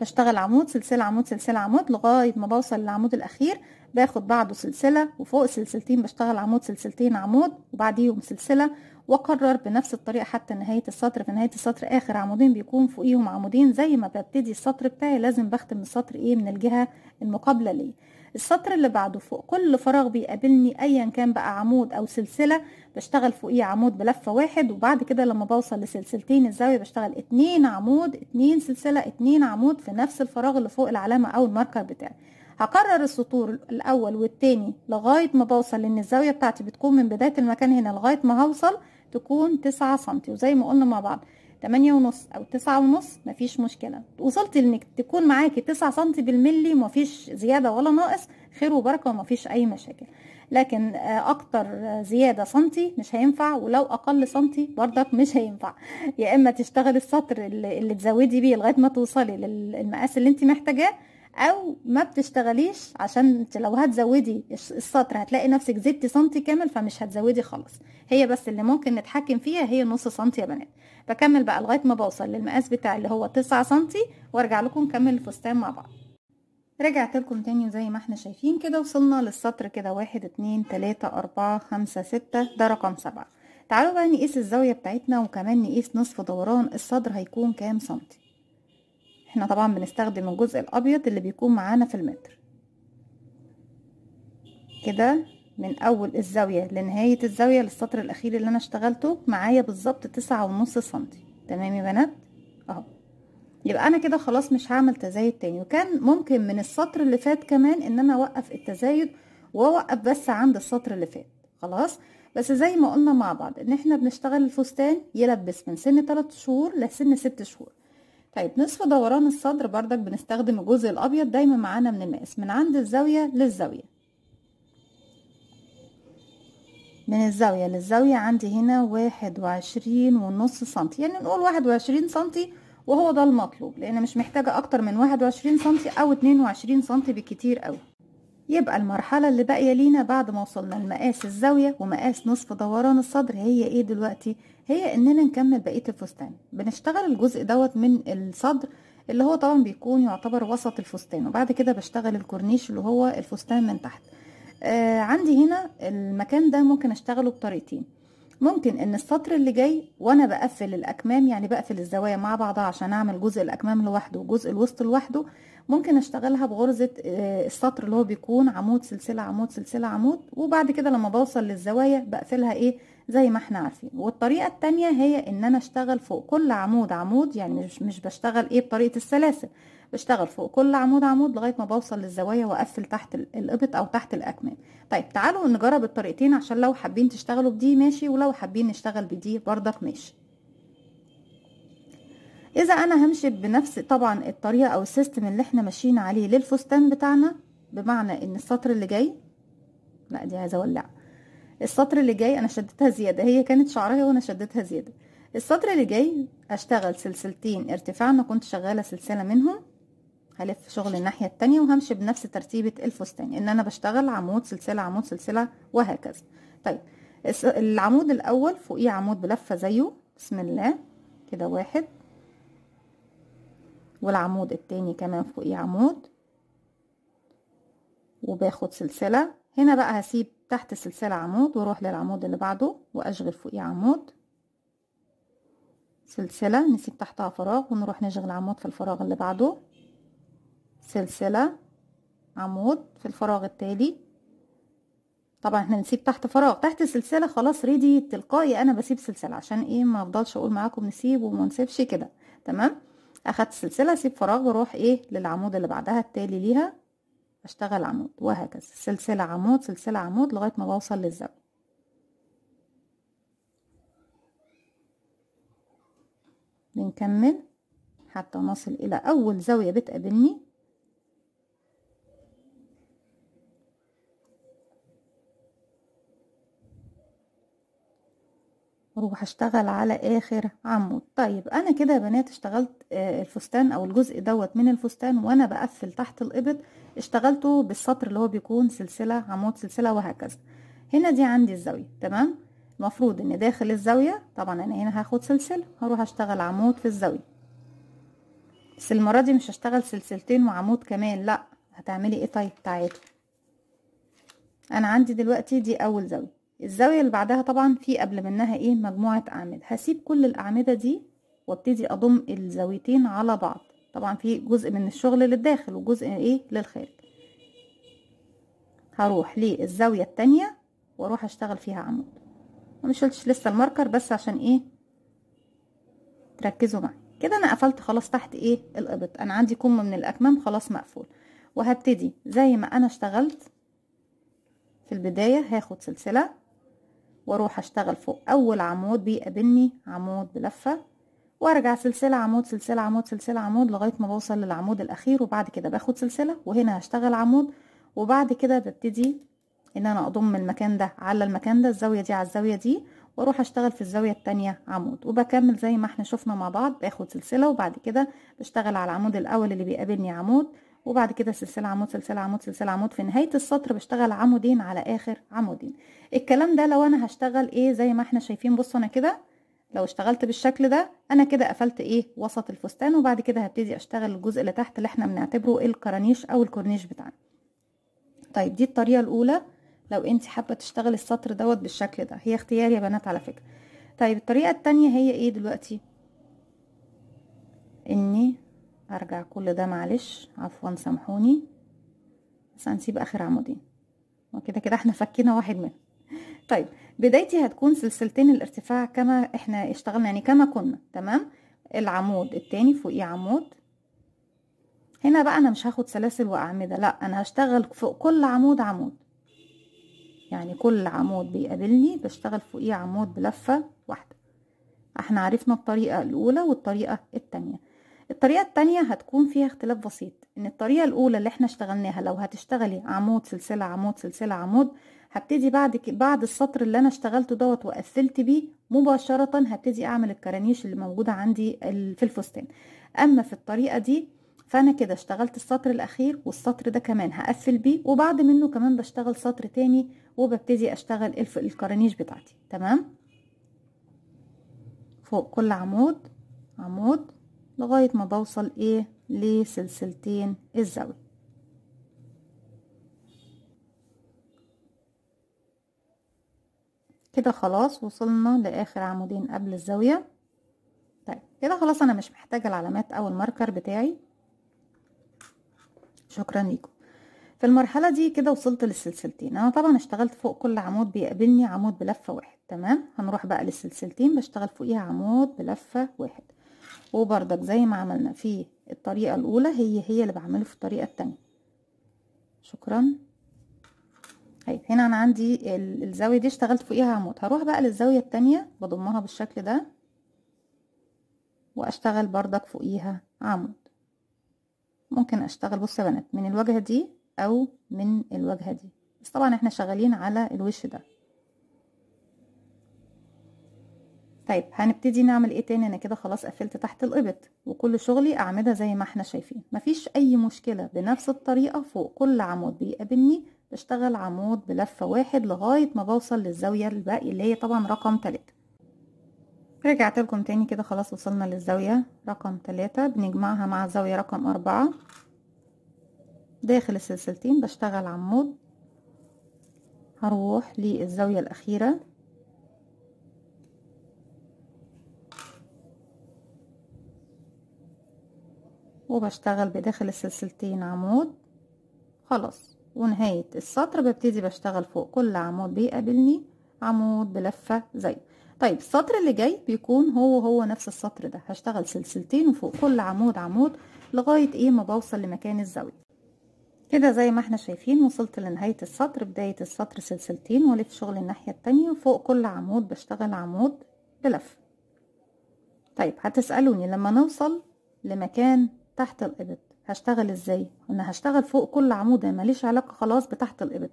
بشتغل عمود سلسله عمود سلسله عمود لغايه ما بوصل للعمود الاخير، باخد بعده سلسله وفوق سلسلتين بشتغل عمود سلسلتين عمود وبعديهم سلسله، واكرر بنفس الطريقه حتى نهايه السطر. في نهايه السطر اخر عمودين بيكون فوقيهم عمودين، زي ما ببتدي السطر بتاعي لازم بختم السطر ايه من الجهه المقابله ليه. السطر اللي بعده فوق كل فراغ بيقابلني ايا كان بقى عمود او سلسله بشتغل فوقيه عمود بلفه واحد، وبعد كده لما بوصل لسلسلتين الزاويه بشتغل اتنين عمود اتنين سلسله اتنين عمود في نفس الفراغ اللي فوق العلامه او الماركر بتاعي. هكرر السطور الاول والتاني لغايه ما بوصل، لان الزاويه بتاعتي بتكون من بدايه المكان هنا لغايه ما هوصل تكون تسعة سنتي، وزي ما قلنا مع بعض تمانية ونص او تسعة ونص مفيش مشكله. وصلت انك تكون معاكي تسعة سنتي بالملي ومفيش زياده ولا ناقص، خير وبركه ومفيش اي مشاكل. لكن اكتر زياده سنتي مش هينفع، ولو اقل سنتي بردك مش هينفع. يا اما تشتغلي السطر اللي تزودي بيه لغايه ما توصلي للمقاس اللي انت محتاجاه، او ما بتشتغليش، عشان لو هتزودي السطر هتلاقي نفسك زدتي سنتي كامل فمش هتزودي خالص. هي بس اللي ممكن نتحكم فيها هي نص سنتي يا بنات. بكمل بقى لغايه ما بوصل للمقاس بتاعي اللي هو تسعة سنتي وارجع لكم نكمل الفستان مع بعض. رجعت لكم تاني، وزي ما احنا شايفين كده وصلنا للسطر كده واحد اتنين تلاته اربعه خمسه سته، ده رقم سبعه. تعالوا بقى نقيس الزاويه بتاعتنا، وكمان نقيس نصف دوران الصدر هيكون كام سنتي. احنا طبعا بنستخدم الجزء الابيض اللي بيكون معانا في المتر كده، من اول الزاويه لنهايه الزاويه للسطر الاخير اللي انا اشتغلته معايا بالظبط تسعة ونص سنتي. تمام يا بنات اهو، يبقى انا كده خلاص مش هعمل تزايد تاني. وكان ممكن من السطر اللي فات كمان ان انا اوقف التزايد واوقف بس عند السطر اللي فات خلاص، بس زي ما قلنا مع بعض ان احنا بنشتغل الفستان يلبس من سن تلات شهور لسن ست شهور. طيب نصف دوران الصدر بردك بنستخدم الجزء الابيض دايما معانا من المقاس، من عند الزاويه للزاويه، من الزاويه للزاويه عندي هنا واحد وعشرين ونص سنتي، يعني نقول واحد وعشرين سنتي وهو ده المطلوب، لان مش محتاجه اكتر من واحد وعشرين سنتي او اتنين وعشرين سنتي بالكتير قوي. يبقى المرحله اللي باقيه لينا بعد ما وصلنا لمقاس الزاويه ومقاس نصف دوران الصدر هي ايه دلوقتي؟ هي اننا نكمل بقيه الفستان. بنشتغل الجزء دوت من الصدر اللي هو طبعا بيكون يعتبر وسط الفستان، وبعد كده بشتغل الكورنيش اللي هو الفستان من تحت. آه عندي هنا المكان ده ممكن اشتغله بطريقتين، ممكن ان السطر اللي جاي وانا بقفل الاكمام، يعني بقفل الزوايا مع بعضها عشان اعمل جزء الاكمام لوحده وجزء الوسط لوحده، ممكن اشتغلها بغرزه السطر اللي هو بيكون عمود سلسله عمود سلسله عمود، وبعد كده لما بوصل للزوايا بقفلها ايه زي ما احنا عارفين. والطريقه الثانيه هي ان انا اشتغل فوق كل عمود عمود، يعني مش مش بشتغل ايه بطريقه السلاسل، بشتغل فوق كل عمود عمود لغايه ما بوصل للزوايا واقفل تحت الابط او تحت الاكمام. طيب تعالوا نجرب الطريقتين، عشان لو حابين تشتغلوا بدي ماشي، ولو حابين نشتغل بدي بردك ماشي. اذا انا همشي بنفس طبعا الطريقه او السيستم اللي احنا ماشيين عليه للفستان بتاعنا، بمعنى ان السطر اللي جاي، لا دي عايزه اولع، السطر اللي جاي انا شدتها زياده، هي كانت شعرها وانا شدتها زياده. السطر اللي جاي اشتغل سلسلتين ارتفاع، انا كنت شغاله سلسله منهم، هلف شغل الناحيه التانيه، وهمشي بنفس ترتيبه الفستان ان انا بشتغل عمود سلسله عمود سلسله وهكذا. طيب العمود الاول فوقيه عمود بلفه زيه، بسم الله كده واحد، والعمود التاني كمان فوقيه عمود وباخد سلسله. هنا بقى هسيب تحت سلسله عمود واروح للعمود اللي بعده واشغل فوقيه عمود سلسله، نسيب تحتها فراغ ونروح نشغل عمود في الفراغ اللي بعده، سلسله عمود في الفراغ التالي. طبعا احنا نسيب تحت فراغ تحت سلسله، خلاص ريدي تلقائي انا بسيب سلسله عشان ايه ما افضلش اقول معاكم نسيب وما نسيبش كده. تمام، اخدت سلسله اسيب فراغ واروح ايه للعمود اللي بعدها التالي ليها اشتغل عمود وهكذا، سلسله عمود سلسله عمود لغايه ما بوصل للزاويه. بنكمل حتى نصل الى اول زاويه بتقابلني، وهشتغل على اخر عمود. طيب انا كده يا بنات اشتغلت الفستان او الجزء دوت من الفستان وانا بقفل تحت الابط، اشتغلته بالسطر اللي هو بيكون سلسله عمود سلسله وهكذا. هنا دي عندي الزاويه، تمام؟ المفروض ان داخل الزاويه طبعا انا هنا هاخد سلسله، هروح اشتغل عمود في الزاويه، بس المره دي مش هشتغل سلسلتين وعمود كمان، لا. هتعملي ايه؟ طيب تعالي، انا عندي دلوقتي دي اول زاويه، الزاويه اللي بعدها طبعا في قبل منها ايه؟ مجموعه اعمده. هسيب كل الاعمده دي وابتدي اضم الزاويتين على بعض. طبعا في جزء من الشغل للداخل وجزء ايه للخارج. هروح للزاويه الثانيه واروح اشتغل فيها عمود. ما شلتش لسه الماركر بس عشان ايه تركزوا معايا. كده انا قفلت خلاص تحت ايه الابط، انا عندي كم من الاكمام خلاص مقفول، وهبتدي زي ما انا اشتغلت في البدايه هاخد سلسله واروح اشتغل فوق اول عمود بيقابلني عمود بلفه، وارجع سلسله عمود سلسله عمود سلسله عمود لغايه ما بوصل للعمود الاخير، وبعد كده باخد سلسله وهنا هشتغل عمود، وبعد كده ببتدي ان انا اضم المكان ده على المكان ده، الزاويه دي على الزاويه دي، واروح اشتغل في الزاويه الثانيه عمود، وبكمل زي ما احنا شفنا مع بعض. باخد سلسله وبعد كده بشتغل على العمود الاول اللي بيقابلني عمود، وبعد كده سلسله عمود سلسله عمود سلسله عمود، في نهايه السطر بشتغل عمودين على اخر عمودين. الكلام ده لو انا هشتغل ايه زي ما احنا شايفين، بصوا انا كده لو اشتغلت بالشكل ده انا كده قفلت ايه وسط الفستان، وبعد كده هبتدي اشتغل الجزء اللي تحت اللي احنا بنعتبره الكرانيش او الكورنيش بتاعنا. طيب دي الطريقه الاولى لو انت حابه تشتغل السطر دوت بالشكل ده، هي اختيار يا بنات على فكره. طيب الطريقه الثانيه هي ايه دلوقتي؟ اني ارجع كل ده، معلش عفوا سامحوني، بس هنسيب اخر عمودين وكده كده احنا فكينا واحد منهم. طيب بدايتي هتكون سلسلتين الارتفاع كما احنا اشتغلنا، يعني كما كنا، تمام؟ العمود الثاني فوقيه عمود. هنا بقى انا مش هاخد سلاسل واعمده، لا، انا هشتغل فوق كل عمود عمود، يعني كل عمود بيقابلني بشتغل فوقيه عمود بلفه واحده. احنا عرفنا الطريقه الاولى والطريقه الثانيه. الطريقه الثانيه هتكون فيها اختلاف بسيط، ان الطريقه الاولى اللي احنا اشتغلناها لو هتشتغلي عمود سلسله عمود سلسله عمود، هبتدي بعد بعد السطر اللي انا اشتغلته دوت وقفلت بيه مباشره هبتدي اعمل الكرانيش اللي موجوده عندي في الفستان. اما في الطريقه دي فانا كده اشتغلت السطر الاخير، والسطر ده كمان هقفل بيه، وبعد منه كمان بشتغل سطر تاني وببتدي اشتغل الكرانيش بتاعتي، تمام؟ فوق كل عمود عمود لغايه ما بوصل ايه لسلسلتين الزاويه. كده خلاص وصلنا لاخر عمودين قبل الزاويه. طيب كده خلاص انا مش محتاجه العلامات او الماركر بتاعي، شكرا ليكم. في المرحله دي كده وصلت للسلسلتين، انا طبعا اشتغلت فوق كل عمود بيقابلني عمود بلفه واحد، تمام؟ هنروح بقى للسلسلتين بشتغل فوقيها عمود بلفه واحد، وبرضك زي ما عملنا في الطريقه الاولى هي هي اللي بعمله في الطريقه الثانيه، شكرا. طيب هنا انا عندي الزاويه دي اشتغلت فوقيها عمود، هروح بقى للزاويه الثانيه بضمها بالشكل ده واشتغل برضك فوقيها عمود. ممكن اشتغل بصوا يا بنات من الواجهه دي او من الواجهه دي، بس طبعا احنا شغالين على الوش ده. طيب هنبتدي نعمل ايه تاني؟ انا كده خلاص قفلت تحت الابط وكل شغلي اعمده زي ما احنا شايفين، مفيش اي مشكله. بنفس الطريقه فوق كل عمود بيقابلني بشتغل عمود بلفه واحد لغايه ما بوصل للزاويه الباقي اللي هي طبعا رقم ثلاثة. رجعت لكم تاني كده خلاص وصلنا للزاويه رقم ثلاثة، بنجمعها مع الزاويه رقم أربعة. داخل السلسلتين بشتغل عمود، هروح للزاويه الاخيره وبشتغل بداخل السلسلتين عمود خلاص، ونهاية السطر ببتدي بشتغل فوق كل عمود بيقابلني عمود بلفة زيه. طيب السطر اللي جاي بيكون هو هو نفس السطر ده، هشتغل سلسلتين وفوق كل عمود عمود لغاية ايه ما بوصل لمكان الزاوية. كده زي ما احنا شايفين وصلت لنهاية السطر، بداية السطر سلسلتين والف شغل الناحية التانية، وفوق كل عمود بشتغل عمود بلفة. طيب هتسألوني لما نوصل لمكان تحت الابط هشتغل ازاي؟ انا هشتغل فوق كل عمود، ماليش علاقه خلاص بتحت الابط،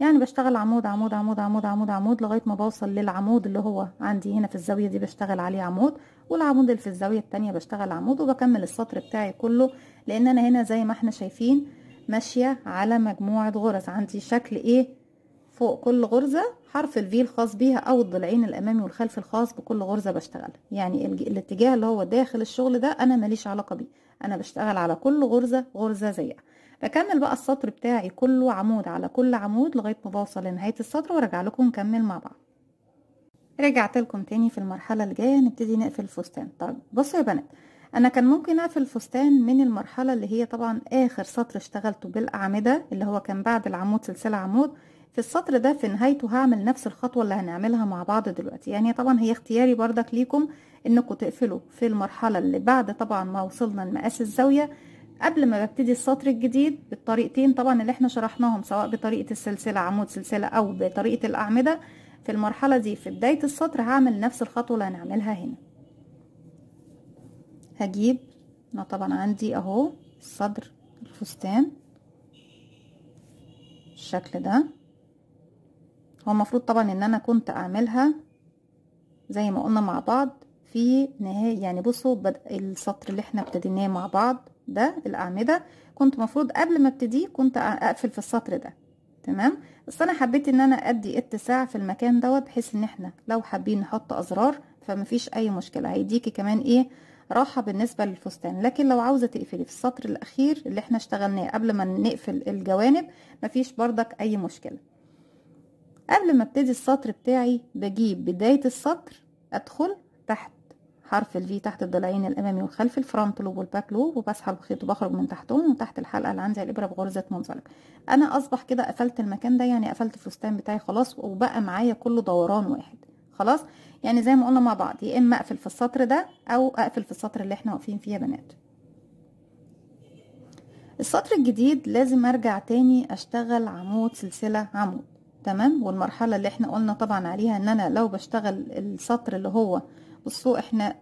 يعني بشتغل عمود عمود عمود عمود عمود عمود لغايه ما بوصل للعمود اللي هو عندي هنا في الزاويه دي، بشتغل عليه عمود، والعمود اللي في الزاويه الثانيه بشتغل عمود، وبكمل السطر بتاعي كله، لان انا هنا زي ما احنا شايفين ماشيه على مجموعه غرز. عندي شكل ايه فوق كل غرزه حرف الفي الخاص بيها، او الضلعين الامامي والخلفي الخاص بكل غرزه بشتغلها. يعني الاتجاه اللي هو داخل الشغل ده انا ماليش علاقه بيه، انا بشتغل على كل غرزه غرزه زيها. بكمل بقى السطر بتاعي كله عمود على كل عمود لغايه ما بوصل لنهايه السطر، وارجع لكم نكمل مع بعض. رجعت لكم تاني في المرحله الجايه نبتدي نقفل الفستان. طيب بصوا يا بنات، انا كان ممكن اقفل الفستان من المرحله اللي هي طبعا اخر سطر اشتغلته بالاعمده، اللي هو كان بعد العمود سلسله عمود. في السطر ده في نهايته هعمل نفس الخطوه اللي هنعملها مع بعض دلوقتي. يعني طبعا هي اختياري برضك ليكم انكم تقفلوا في المرحله اللي بعد طبعا ما وصلنا لمقاس الزاويه قبل ما ببتدي السطر الجديد، بالطريقتين طبعا اللي احنا شرحناهم، سواء بطريقه السلسله عمود سلسله او بطريقه الاعمده. في المرحله دي في بدايه السطر هعمل نفس الخطوه اللي هنعملها هنا. هجيب انا طبعا عندي اهو صدر الفستان الشكل ده، هو المفروض طبعا ان انا كنت اعملها زي ما قلنا مع بعض في نهايه. يعني بصوا بدء السطر اللي احنا ابتديناه مع بعض ده الاعمده، كنت مفروض قبل ما ابتديه كنت اقفل في السطر ده، تمام. بس انا حبيت ان انا ادي اتساع في المكان دوت، بحيث ان احنا لو حابين نحط ازرار فمفيش اي مشكله، هيديكي كمان ايه راحه بالنسبه للفستان. لكن لو عاوزه تقفلي في السطر الاخير اللي احنا اشتغلناه قبل ما نقفل الجوانب مفيش برضك اي مشكله. قبل ما ابتدي السطر بتاعي بجيب بدايه السطر ادخل تحت حرف الفي تحت الضلعين الامامي والخلفي الفرونت لوب والباك لوب، وبسحب الخيط وبخرج من تحتهم وتحت الحلقه اللي عندي الابره بغرزه منزلقه. انا اصبح كده قفلت المكان ده، يعني قفلت الفستان بتاعي خلاص، وبقى معايا كله دوران واحد خلاص. يعني زي ما قلنا مع بعض، يا اما اقفل في السطر ده او اقفل في السطر اللي احنا واقفين فيه يا بنات. السطر الجديد لازم ارجع تاني اشتغل عمود سلسله عمود، تمام. والمرحله اللي احنا قلنا طبعا عليها ان انا لو بشتغل السطر اللي هو بصوا احنا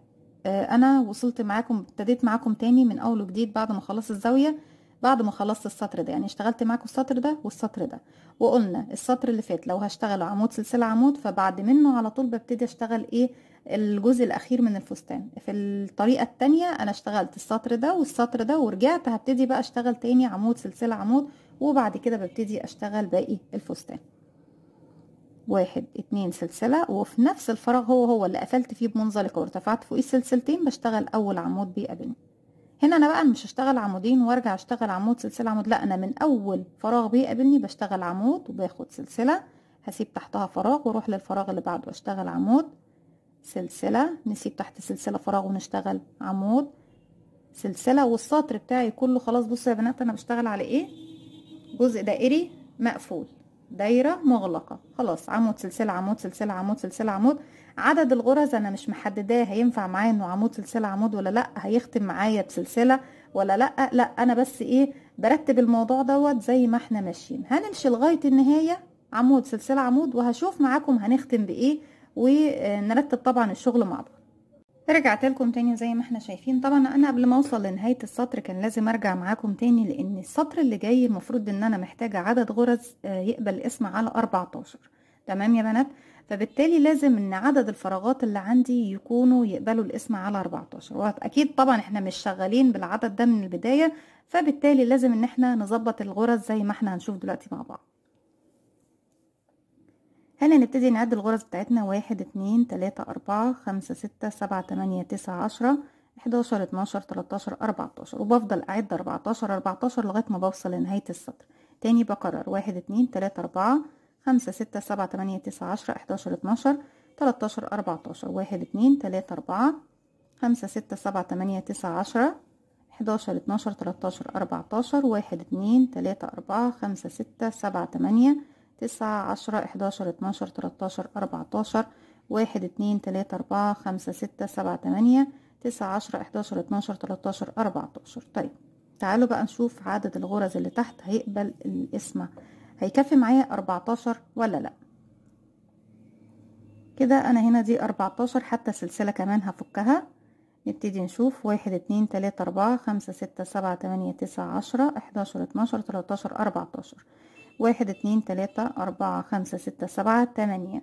اه انا وصلت معاكم، ابتديت معاكم تاني من اول وجديد بعد ما خلصت الزاويه، بعد ما خلصت السطر ده. يعني اشتغلت معاكم السطر ده والسطر ده، وقلنا السطر اللي فات لو هشتغله عمود سلسله عمود فبعد منه على طول ببتدي اشتغل ايه الجزء الاخير من الفستان. في الطريقه الثانيه انا اشتغلت السطر ده والسطر ده، ورجعت هبتدي بقى اشتغل تاني عمود سلسله عمود، وبعد كده ببتدي اشتغل باقي الفستان واحد اتنين سلسله. وفي نفس الفراغ هو هو اللي قفلت فيه بمنزلقه وارتفعت فوقيه سلسلتين بشتغل اول عمود بيقابلني. هنا انا بقى مش هشتغل عمودين وارجع اشتغل عمود سلسله عمود، لا، انا من اول فراغ بيقابلني بشتغل عمود وباخد سلسله، هسيب تحتها فراغ واروح للفراغ اللي بعده اشتغل عمود سلسله، نسيب تحت سلسله فراغ ونشتغل عمود سلسله. والسطر بتاعي كله خلاص. بصوا يا بنات انا بشتغل على ايه، جزء دائري مقفول، دايره مغلقه، خلاص عمود سلسله عمود سلسله عمود سلسله عمود. عدد الغرز انا مش محدداه، هينفع معايا انه عمود سلسله عمود ولا لا، هيختم معايا بسلسله ولا لا، لا انا بس ايه برتب الموضوع دوت زي ما احنا ماشيين. هنمشي لغايه النهايه عمود سلسله عمود، وهشوف معاكم هنختم بايه ونرتب طبعا الشغل مع بعض. رجعت لكم تاني زي ما احنا شايفين. طبعا انا قبل ما اوصل لنهايه السطر كان لازم ارجع معاكم تاني، لان السطر اللي جاي المفروض ان انا محتاجه عدد غرز يقبل القسمه على اربعتاشر، تمام يا بنات. فبالتالي لازم ان عدد الفراغات اللي عندي يكونوا يقبلوا القسمه على اربعتاشر، واكيد طبعا احنا مش شغالين بالعدد ده من البدايه، فبالتالي لازم ان احنا نظبط الغرز زي ما احنا هنشوف دلوقتي مع بعض. هنا نبتدي نعد الغرز بتاعتنا واحد اتنين تلاتة اربعة خمسة ستة سبعة تمانية تسعة عشرة احداشر اتناشر تلاتاشر اربعتاشر، وبفضل اعد اربعتاشر اربعتاشر لغاية ما بوصل لنهاية السطر. تاني بكرر واحد اتنين تلاتة اربعة خمسة ستة سبعة تمانية تسعة عشرة احداشر اتناشر تلاتاشر اربعتاشر، واحد اتنين تلاتة اربعة خمسة ستة سبعة تمانية تسعة عشرة احداشر اتناشر تلاتاشر اربعتاشر، واحد اتنين تلاتة اربعة خمسة ستة سبعة تمانية تسعة عشرة احداشر اتناشر تلاتاشر اربعتاشر، واحد اتنين تلاتة اربعة خمسة ستة سبعة تمانية تسعة عشرة احداشر اتناشر تلاتاشر اربعتاشر. طيب تعالوا بقى نشوف عدد الغرز اللي تحت هيقبل القسمة، هيكفي معايا اربعتاشر ولا لا. كده انا هنا دي اربعتاشر، حتى سلسلة كمان هفكها. نبتدي نشوف واحد اتنين تلاتة اربعة خمسة ستة سبعة تمانية تسعة عشرة احداشر اتناشر تلاتاشر اربعتاشر. واحد اتنين تلاتة اربعة خمسة ستة سبعة تمانية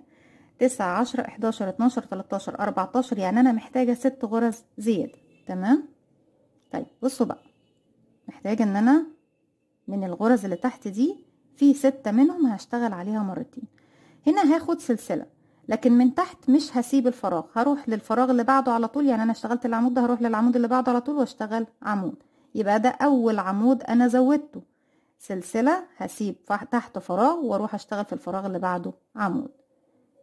تسعة عشرة احداشر اتناشر تلاتاشر اربعتاشر، يعني انا محتاجة ست غرز زيادة. تمام. طيب بصوا بقى، محتاجة ان انا من الغرز اللي تحت دي في ستة منهم هشتغل عليها مرتين. هنا هاخد سلسلة، لكن من تحت مش هسيب الفراغ، هروح للفراغ اللي بعده على طول. يعني انا اشتغلت العمود ده، هروح للعمود اللي بعده على طول واشتغل عمود، يبقى ده اول عمود انا زودته سلسلة، هسيب تحت فراغ واروح اشتغل في الفراغ اللي بعده عمود.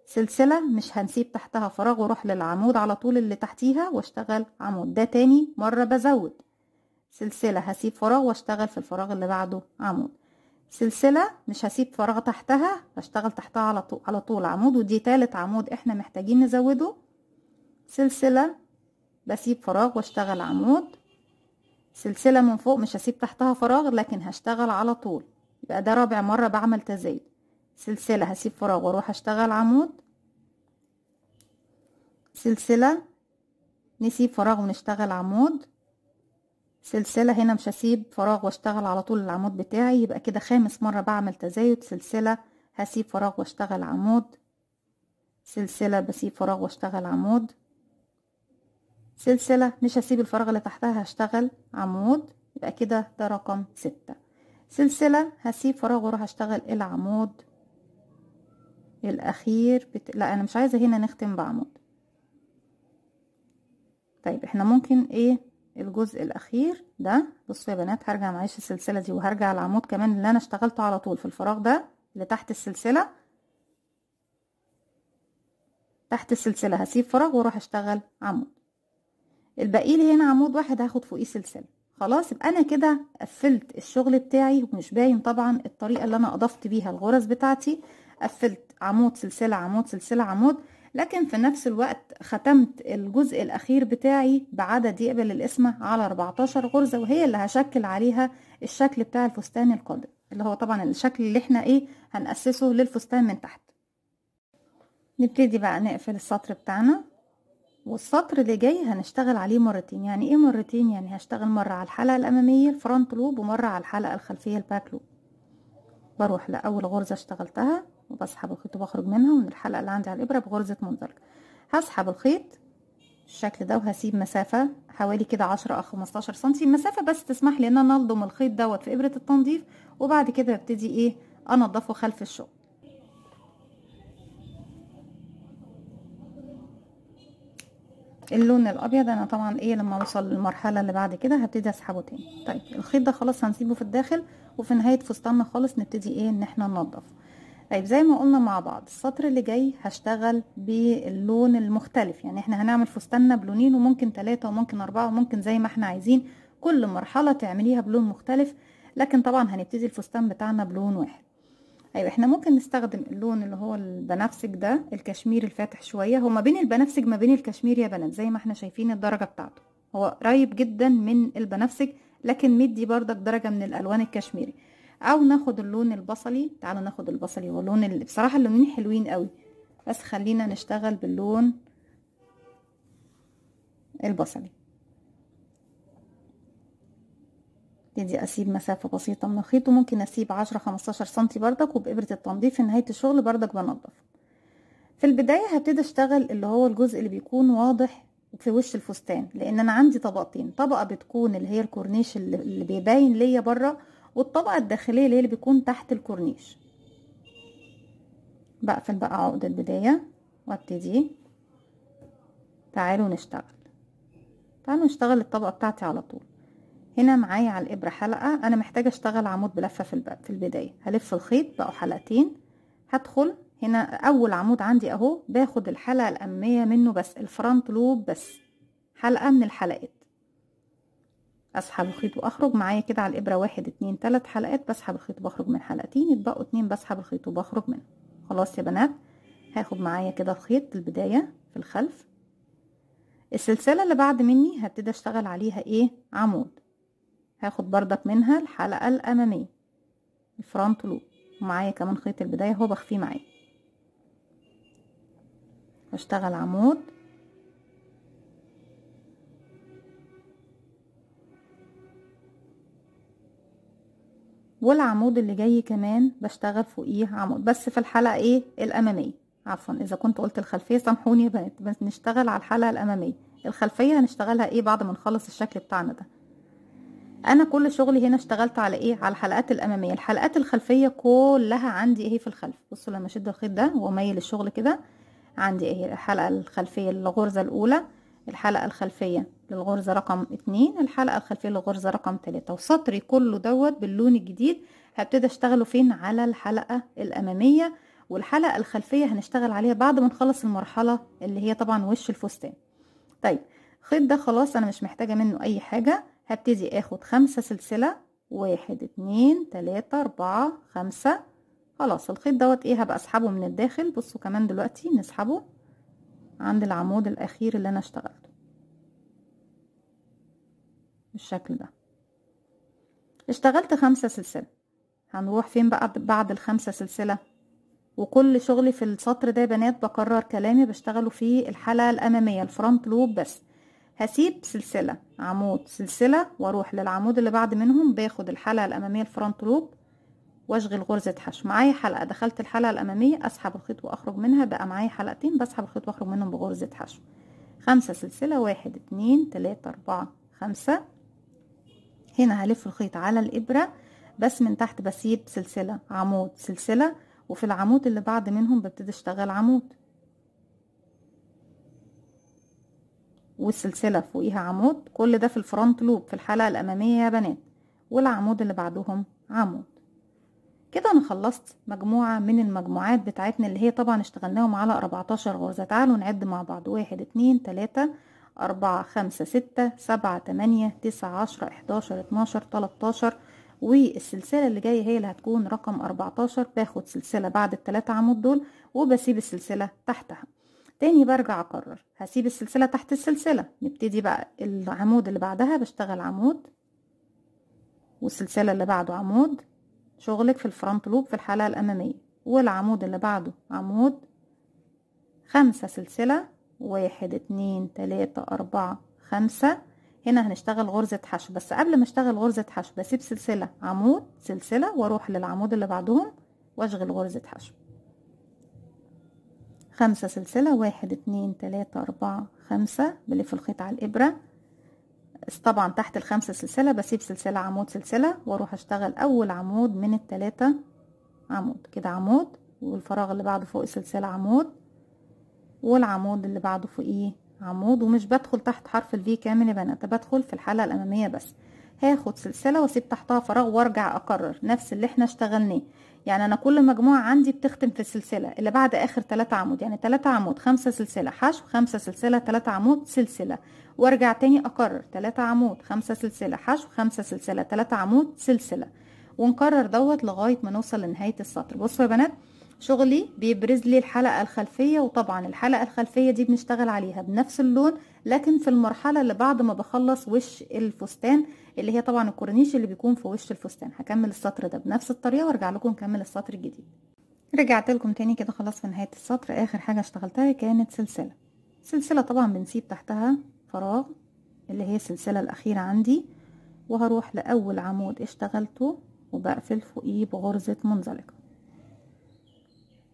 سلسلة مش هنسيب تحتها فراغ واروح للعمود على طول اللي تحتيها واشتغل عمود، ده تاني مرة بزود سلسلة هسيب فراغ واشتغل في الفراغ اللي بعده عمود. سلسلة مش هسيب فراغ تحتها، هشتغل تحتها على طول على طول عمود، ودي تالت عمود احنا محتاجين نزوده. سلسلة بسيب فراغ واشتغل عمود. سلسلة من فوق مش هسيب تحتها فراغ لكن هشتغل على طول، يبقى ده رابع مرة بعمل تزايد. سلسلة هسيب فراغ واروح اشتغل عمود. سلسلة نسيب فراغ ونشتغل عمود. سلسلة هنا مش هسيب فراغ واشتغل على طول العمود بتاعي، يبقى كده خامس مرة بعمل تزايد. سلسلة هسيب فراغ واشتغل عمود. سلسلة بسيب فراغ واشتغل عمود. سلسلة مش هسيب الفراغ اللي تحتها هشتغل عمود، يبقى كده ده رقم ستة. سلسلة هسيب فراغ واروح اشتغل العمود الاخير بت... لا انا مش عايزة هنا نختم بعمود. طيب احنا ممكن ايه الجزء الاخير ده؟ بصوا يا بنات، هرجع معلش السلسله دي وهرجع العمود كمان اللي انا اشتغلته على طول في الفراغ ده اللي تحت السلسله. تحت السلسله هسيب فراغ واروح اشتغل عمود. الباقي لي هنا عمود واحد هاخد فوقيه سلسله. خلاص يبقى انا كده قفلت الشغل بتاعي، ومش باين طبعا الطريقه اللي انا اضفت بيها الغرز بتاعتي. قفلت عمود سلسله عمود سلسله عمود، لكن في نفس الوقت ختمت الجزء الأخير بتاعي بعدد يقبل القسمة على اربعتاشر غرزة، وهي اللي هشكل عليها الشكل بتاع الفستان القادم، اللي هو طبعا الشكل اللي احنا ايه هنأسسه للفستان من تحت. نبتدي بقى نقفل السطر بتاعنا، والسطر اللي جاي هنشتغل عليه مرتين. يعني ايه مرتين؟ يعني هشتغل مرة على الحلقة الأمامية الفرونت لوب، ومرة على الحلقة الخلفية الباك لوب. بروح لأول غرزة اشتغلتها وبسحب الخيط وبخرج منها، ومن الحلقه اللي عندي على الابره بغرزه مندرج هسحب الخيط بالشكل ده، وهسيب مسافه حوالي كده عشرة او خمستاشر سم مسافه بس تسمح لي ان انا الضم الخيط دوت في ابره التنظيف، وبعد كده ببتدي ايه انضفه خلف الشغل. اللون الابيض انا طبعا ايه لما اوصل للمرحله اللي بعد كده هبتدي اسحبه تاني. طيب الخيط ده خلاص هنسيبه في الداخل، وفي نهايه فستاننا خالص نبتدي ايه ان احنا ننضفه. طيب زي ما قلنا مع بعض، السطر اللي جاي هشتغل باللون المختلف، يعني احنا هنعمل فستاننا بلونين وممكن ثلاثة وممكن اربعة وممكن زي ما احنا عايزين، كل مرحلة تعمليها بلون مختلف، لكن طبعا هنبتدي الفستان بتاعنا بلون واحد. ايوه احنا ممكن نستخدم اللون اللي هو البنفسج ده، الكشمير الفاتح شوية، هو ما بين البنفسج ما بين الكشمير يا بنات زي ما احنا شايفين الدرجة بتاعته، هو قريب جدا من البنفسج لكن مدي بردك درجة من الالوان الكشميري. او ناخد اللون البصلي، تعالوا ناخد البصلي، هو اللون اللي بصراحه اللونين حلوين قوي، بس خلينا نشتغل باللون البصلي. ابتدي اسيب مسافه بسيطه من الخيط، وممكن اسيب عشرة خمستاشر سم بردك، وبابره التنظيف في نهايه الشغل بردك بنضف. في البدايه هبتدي اشتغل اللي هو الجزء اللي بيكون واضح في وش الفستان، لان انا عندي طبقتين، طبقه بتكون اللي هي الكورنيش اللي بيبين ليا بره، والطبقة الداخلية اللي هي اللي بيكون تحت الكورنيش. بقفل بقى عقد البداية وابتدي. تعالوا نشتغل تعالوا نشتغل الطبقة بتاعتي على طول. هنا معايا على الإبرة حلقة، أنا محتاجة أشتغل عمود بلفة في في البداية، هلف الخيط بقوا حلقتين. هدخل هنا أول عمود عندي أهو، باخد الحلقة الأمامية منه بس، الفرونت لوب بس، حلقة من الحلقات. اسحب الخيط واخرج معايا كده على الابره واحد اتنين تلات حلقات، بسحب الخيط وبخرج من حلقتين، يتبقوا اتنين بسحب الخيط وبخرج منه. خلاص يا بنات، هاخد معايا كده الخيط البدايه في الخلف. السلسله اللي بعد مني هبتدي اشتغل عليها ايه عمود، هاخد بردك منها الحلقه الاماميه الفرونت لوب، ومعايا كمان خيط البدايه هو بخفيه معايا، هشتغل عمود. والعمود اللي جاي كمان بشتغل فوقيه عمود، بس في الحلقه ايه الاماميه، عفوا اذا كنت قلت الخلفيه سامحوني يا بنات، بس نشتغل على الحلقه الاماميه. الخلفيه هنشتغلها ايه بعد ما نخلص الشكل بتاعنا ده. انا كل شغلي هنا اشتغلت على ايه، على الحلقات الاماميه. الحلقات الخلفيه كلها عندي اهي في الخلف، بصوا لما اشد الخيط ده واميل الشغل كده عندي اهي الحلقه الخلفيه للغرزه الاولى، الحلقه الخلفيه للغرزه رقم اتنين، الحلقه الخلفيه للغرزه رقم تلاتة، وسطري كله دوت باللون الجديد هبتدي اشتغله فين، على الحلقه الاماميه. والحلقه الخلفيه هنشتغل عليها بعد ما نخلص المرحله اللي هي طبعا وش الفستان. طيب الخيط ده خلاص انا مش محتاجه منه اي حاجه، هبتدي اخد خمسه سلسله، واحد اتنين تلاته اربعه خمسه. خلاص الخيط دوت ايه هبقى اسحبه من الداخل، بصوا كمان دلوقتي نسحبه عند العمود الاخير اللي انا اشتغلته بالشكل ده. اشتغلت خمسه سلسله، هنروح فين بقى بعد الخمسه سلسله؟ وكل شغلي في السطر ده يا بنات بكرر كلامي بشتغله في الحلقه الاماميه الفرونت لوب بس. هسيب سلسله عمود سلسله واروح للعمود اللي بعد منهم، باخد الحلقه الاماميه الفرونت لوب واشغل غرزه حشو، معايا حلقه دخلت الحلقه الاماميه اسحب الخيط واخرج منها، بقى معايا حلقتين بسحب الخيط واخرج منهم بغرزه حشو. خمسه سلسله، واحد اتنين تلاته اربعه خمسه. هنا هلف الخيط على الابره بس من تحت، بسيب سلسله عمود سلسله وفي العمود اللي بعد منهم ببتدي اشتغل عمود، والسلسله فوقيها عمود، كل ده في الفرونت لوب في الحلقه الاماميه يا بنات، والعمود اللي بعدهم عمود. كده انا خلصت مجموعه من المجموعات بتاعتنا اللي هي طبعا اشتغلناهم على اربعتاشر غرزه. تعالوا نعد مع بعض، واحد اتنين تلاته اربعه خمسه سته سبعه تمانيه تسعه عشره احداشر اتناشر تلاتاشر، والسلسله اللي جايه هي اللي هتكون رقم اربعتاشر. باخد سلسله بعد التلاته عمود دول وبسيب السلسله تحتها، تاني برجع اكرر هسيب السلسله تحت السلسله. نبتدي بقى العمود اللي بعدها بشتغل عمود، والسلسله اللي بعده عمود، شغلك في الفرونت لوب في الحلقه الاماميه، والعمود اللي بعده عمود. خمسه سلسله، واحد اتنين تلاته اربعه خمسه. هنا هنشتغل غرزه حشو، بس قبل ما اشتغل غرزه حشو بسيب سلسله عمود سلسله واروح للعمود اللي بعدهم واشغل غرزه حشو. خمسه سلسله، واحد اتنين تلاته اربعه خمسه، بلف الخيط على الابره طبعا تحت الخمسه سلسله، بسيب سلسله عمود سلسله واروح اشتغل اول عمود من التلاته عمود كده عمود، والفراغ اللي بعده فوق سلسله عمود، والعمود اللي بعده فوقيه عمود. ومش بدخل تحت حرف الفي كامل يا بنات، بدخل في الحلقه الاماميه بس. هاخد سلسله واسيب تحتها فراغ وارجع اكرر نفس اللي احنا اشتغلناه. يعني انا كل مجموعه عندي بتختم في السلسله اللي بعد اخر تلاتة عمود، يعني تلاتة عمود خمسة سلسله حشو، خمسة سلسله تلاتة عمود سلسله، وارجع تاني اكرر تلاتة عمود خمسة سلسله حشو، خمسة سلسله تلاتة عمود سلسله، ونكرر دوت لغايه ما نوصل لنهايه السطر. بصوا يا بنات شغلي بيبرز لي الحلقه الخلفيه، وطبعا الحلقه الخلفيه دي بنشتغل عليها بنفس اللون لكن في المرحله اللي بعد ما بخلص وش الفستان اللي هي طبعا الكورنيش اللي بيكون في وش الفستان. هكمل السطر ده بنفس الطريقه وارجع لكم نكمل السطر الجديد. رجعت لكم تاني كده خلاص في نهايه السطر. اخر حاجه اشتغلتها كانت سلسله سلسله طبعا بنسيب تحتها فراغ اللي هي السلسله الاخيره عندي، وهروح لاول عمود اشتغلته وبقفل فوقيه بغرزه منزلقه.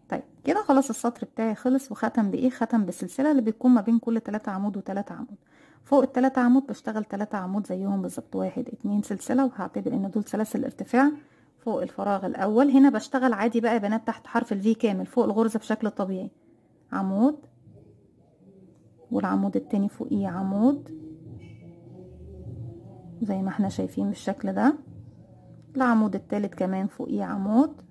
طيب كده خلاص السطر بتاعي خلص، وختم بايه، ختم بالسلسله اللي بتكون ما بين كل تلاتة عمود وتلاتة عمود. فوق التلاتة عمود بشتغل تلاتة عمود زيهم بالظبط، واحد اتنين سلسله، وهعتبر ان دول سلاسل ارتفاع. فوق الفراغ الاول هنا بشتغل عادي بقى يا بنات تحت حرف الفي كامل فوق الغرزه بشكل طبيعي عمود، والعمود التاني فوقيه عمود زي ما احنا شايفين بالشكل ده، العمود التالت كمان فوقيه عمود.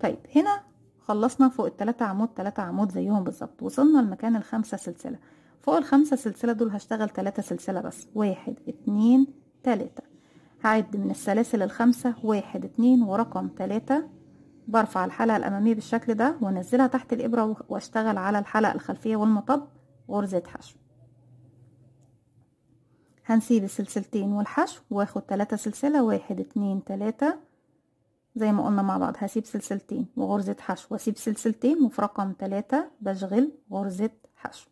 طيب هنا خلصنا فوق التلاتة عمود تلاتة عمود زيهم بالظبط. وصلنا لمكان الخمسة سلسلة. فوق الخمسة سلسلة دول هشتغل تلاتة سلسلة بس، واحد اتنين تلاتة، هعد من السلاسل الخمسة واحد اتنين ورقم تلاتة، برفع الحلقة الأمامية بالشكل ده وانزلها تحت الإبرة واشتغل على الحلقة الخلفية والمطب غرزة حشو. هنسيب السلسلتين والحشو واخد تلاتة سلسلة، واحد اتنين تلاتة زي ما قلنا مع بعض، هسيب سلسلتين وغرزة حشو واسيب سلسلتين، وفي رقم تلاتة بشغل غرزة حشو.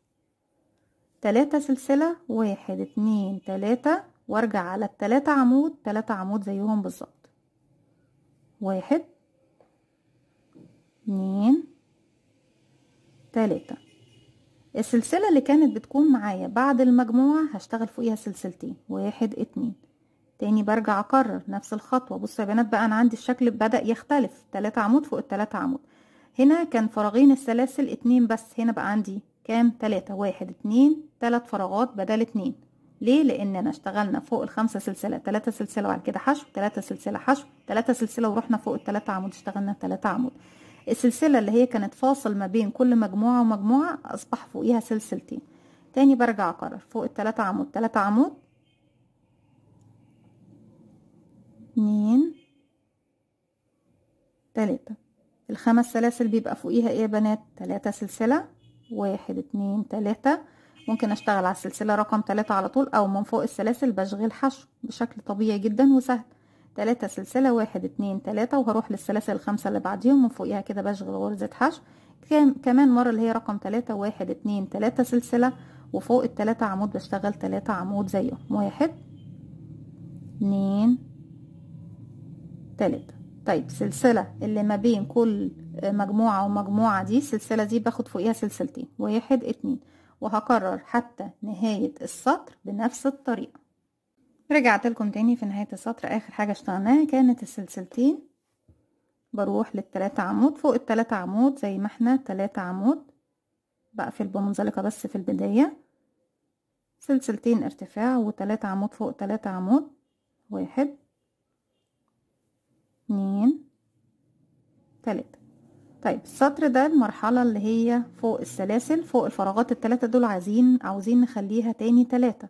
تلاتة سلسلة، واحد اتنين تلاتة، وارجع على التلاتة عمود، تلاتة عمود زيهم بالظبط، واحد اتنين تلاتة. السلسلة اللي كانت بتكون معايا بعد المجموعة هشتغل فوقيها سلسلتين، واحد اتنين، تاني برجع اكرر نفس الخطوة. بصوا يا بنات بقى، انا عندي الشكل بدأ يختلف، تلاتة عمود فوق التلاتة عمود. هنا كان فراغين السلاسل اتنين بس، هنا بقى عندي كام؟ تلاتة، واحد اتنين تلات فراغات بدل اتنين. ليه؟ لاننا اشتغلنا فوق الخمسة سلسلة، تلاتة سلسلة وبعد كده حشو، تلاتة سلسلة حشو، تلاتة سلسلة، ورحنا فوق التلاتة عمود اشتغلنا تلاتة عمود. السلسلة اللي هي كانت فاصل ما بين كل مجموعة ومجموعة اصبح فوقيها سلسلتين، تاني برجع اكرر فوق التلاتة عمود، تلاتة عمود اتنين تلاتة. الخمس سلاسل بيبقى فوقيها ايه يا بنات؟ تلاتة سلسلة، واحد اتنين تلاتة. ممكن اشتغل على السلسلة رقم تلاتة على طول، او من فوق السلاسل بشغل حشو بشكل طبيعي جدا وسهل. تلاتة سلسلة، واحد اتنين تلاتة، وهروح للسلاسل الخمسة اللي بعديهم من فوقيها كده بشغل غرزة حشو كمان مرة، اللي هي رقم تلاتة، واحد اتنين تلاتة سلسلة، وفوق التلاتة عمود بشتغل تلاتة عمود زيهم، واحد اتنين تلاتة. طيب سلسلة اللي ما بين كل مجموعة ومجموعة دي، السلسلة دي باخد فوقيها سلسلتين، واحد اتنين، وهكرر حتى نهاية السطر بنفس الطريقة. رجعت لكم تاني في نهاية السطر، اخر حاجة اشتغلناها كانت السلسلتين، بروح للتلاتة عمود فوق التلاتة عمود زي ما احنا، تلاتة عمود، بقفل بمنزلقة بس في البداية، سلسلتين ارتفاع وتلاتة عمود فوق تلاتة عمود، واحد اتنين تلاتة. طيب السطر ده المرحلة اللي هي فوق السلاسل، فوق الفراغات التلاتة دول عايزين عاوزين نخليها تاني تلاتة،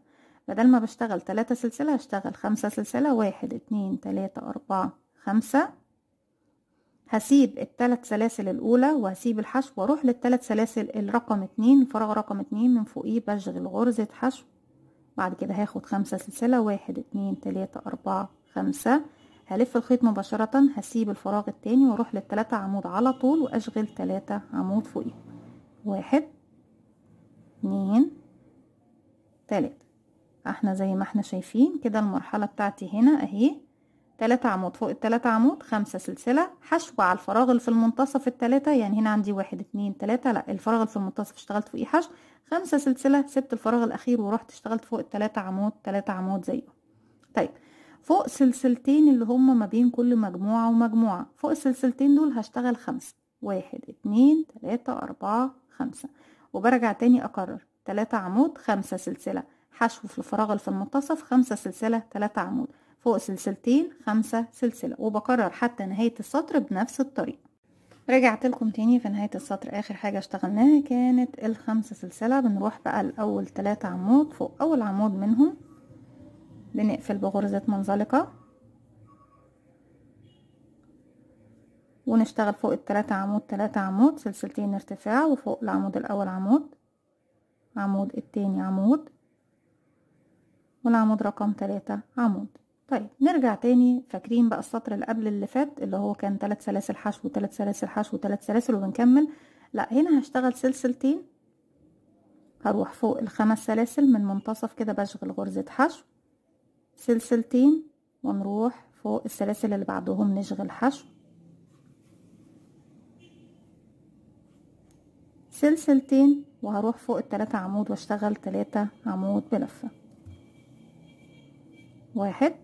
بدل ما بشتغل تلاتة سلسلة هشتغل خمسة سلسلة، واحد اتنين تلاتة اربعة خمسة. هسيب التلات سلاسل الاولى وهسيب الحشو واروح للتلات سلاسل الرقم اتنين، فراغ رقم اتنين من فوقيه بشغل غرزة حشو، بعد كده هاخد خمسة سلسلة، واحد اتنين تلاتة اربعة خمسة، هلف الخيط مباشرة، هسيب الفراغ التاني واروح للتلاتة عمود على طول واشغل تلاتة عمود فوقيه، واحد اتنين تلاتة. احنا زي ما احنا شايفين كده المرحلة بتاعتي هنا اهي، تلاتة عمود فوق التلاتة عمود، خمسة سلسلة، حشو على الفراغ اللي في المنتصف التلاتة، يعني هنا عندي واحد اتنين تلاتة، لا الفراغ اللي في المنتصف اشتغلت فوقيه حشو، خمسة سلسلة، سبت الفراغ الاخير ورحت اشتغلت فوق التلاتة عمود تلاتة عمود زيه. طيب فوق سلسلتين اللي هما ما بين كل مجموعة ومجموعة، فوق السلسلتين دول هشتغل خمسة، واحد اتنين تلاتة اربعة خمسة، وبرجع تاني اكرر تلاتة عمود، خمسة سلسلة، حشو في الفراغ اللي في المنتصف، خمسة سلسلة، تلاتة عمود، فوق سلسلتين، خمسة سلسلة، وبكرر حتى نهاية السطر بنفس الطريقة. رجعت لكم تاني في نهاية السطر، اخر حاجة اشتغلناها كانت الخمسة سلسلة. بنروح بقى الاول تلاتة عمود فوق اول عمود منهم، بنقفل بغرزة منزلقة ونشتغل فوق التلاتة عمود تلاتة عمود، سلسلتين ارتفاع، وفوق العمود الاول عمود، عمود التاني عمود، والعمود رقم تلاتة عمود. طيب نرجع تاني، فاكرين بقى السطر اللي قبل اللي فات اللي هو كان تلات سلاسل حشو وتلات سلاسل حشو وتلات سلاسل وبنكمل، لا هنا هشتغل سلسلتين، هروح فوق الخمس سلاسل من منتصف كده بشغل غرزة حشو، سلسلتين، ونروح فوق السلاسل اللي بعدهم نشغل حشو، سلسلتين، وهروح فوق التلاتة عمود واشتغل تلاتة عمود بلفة، واحد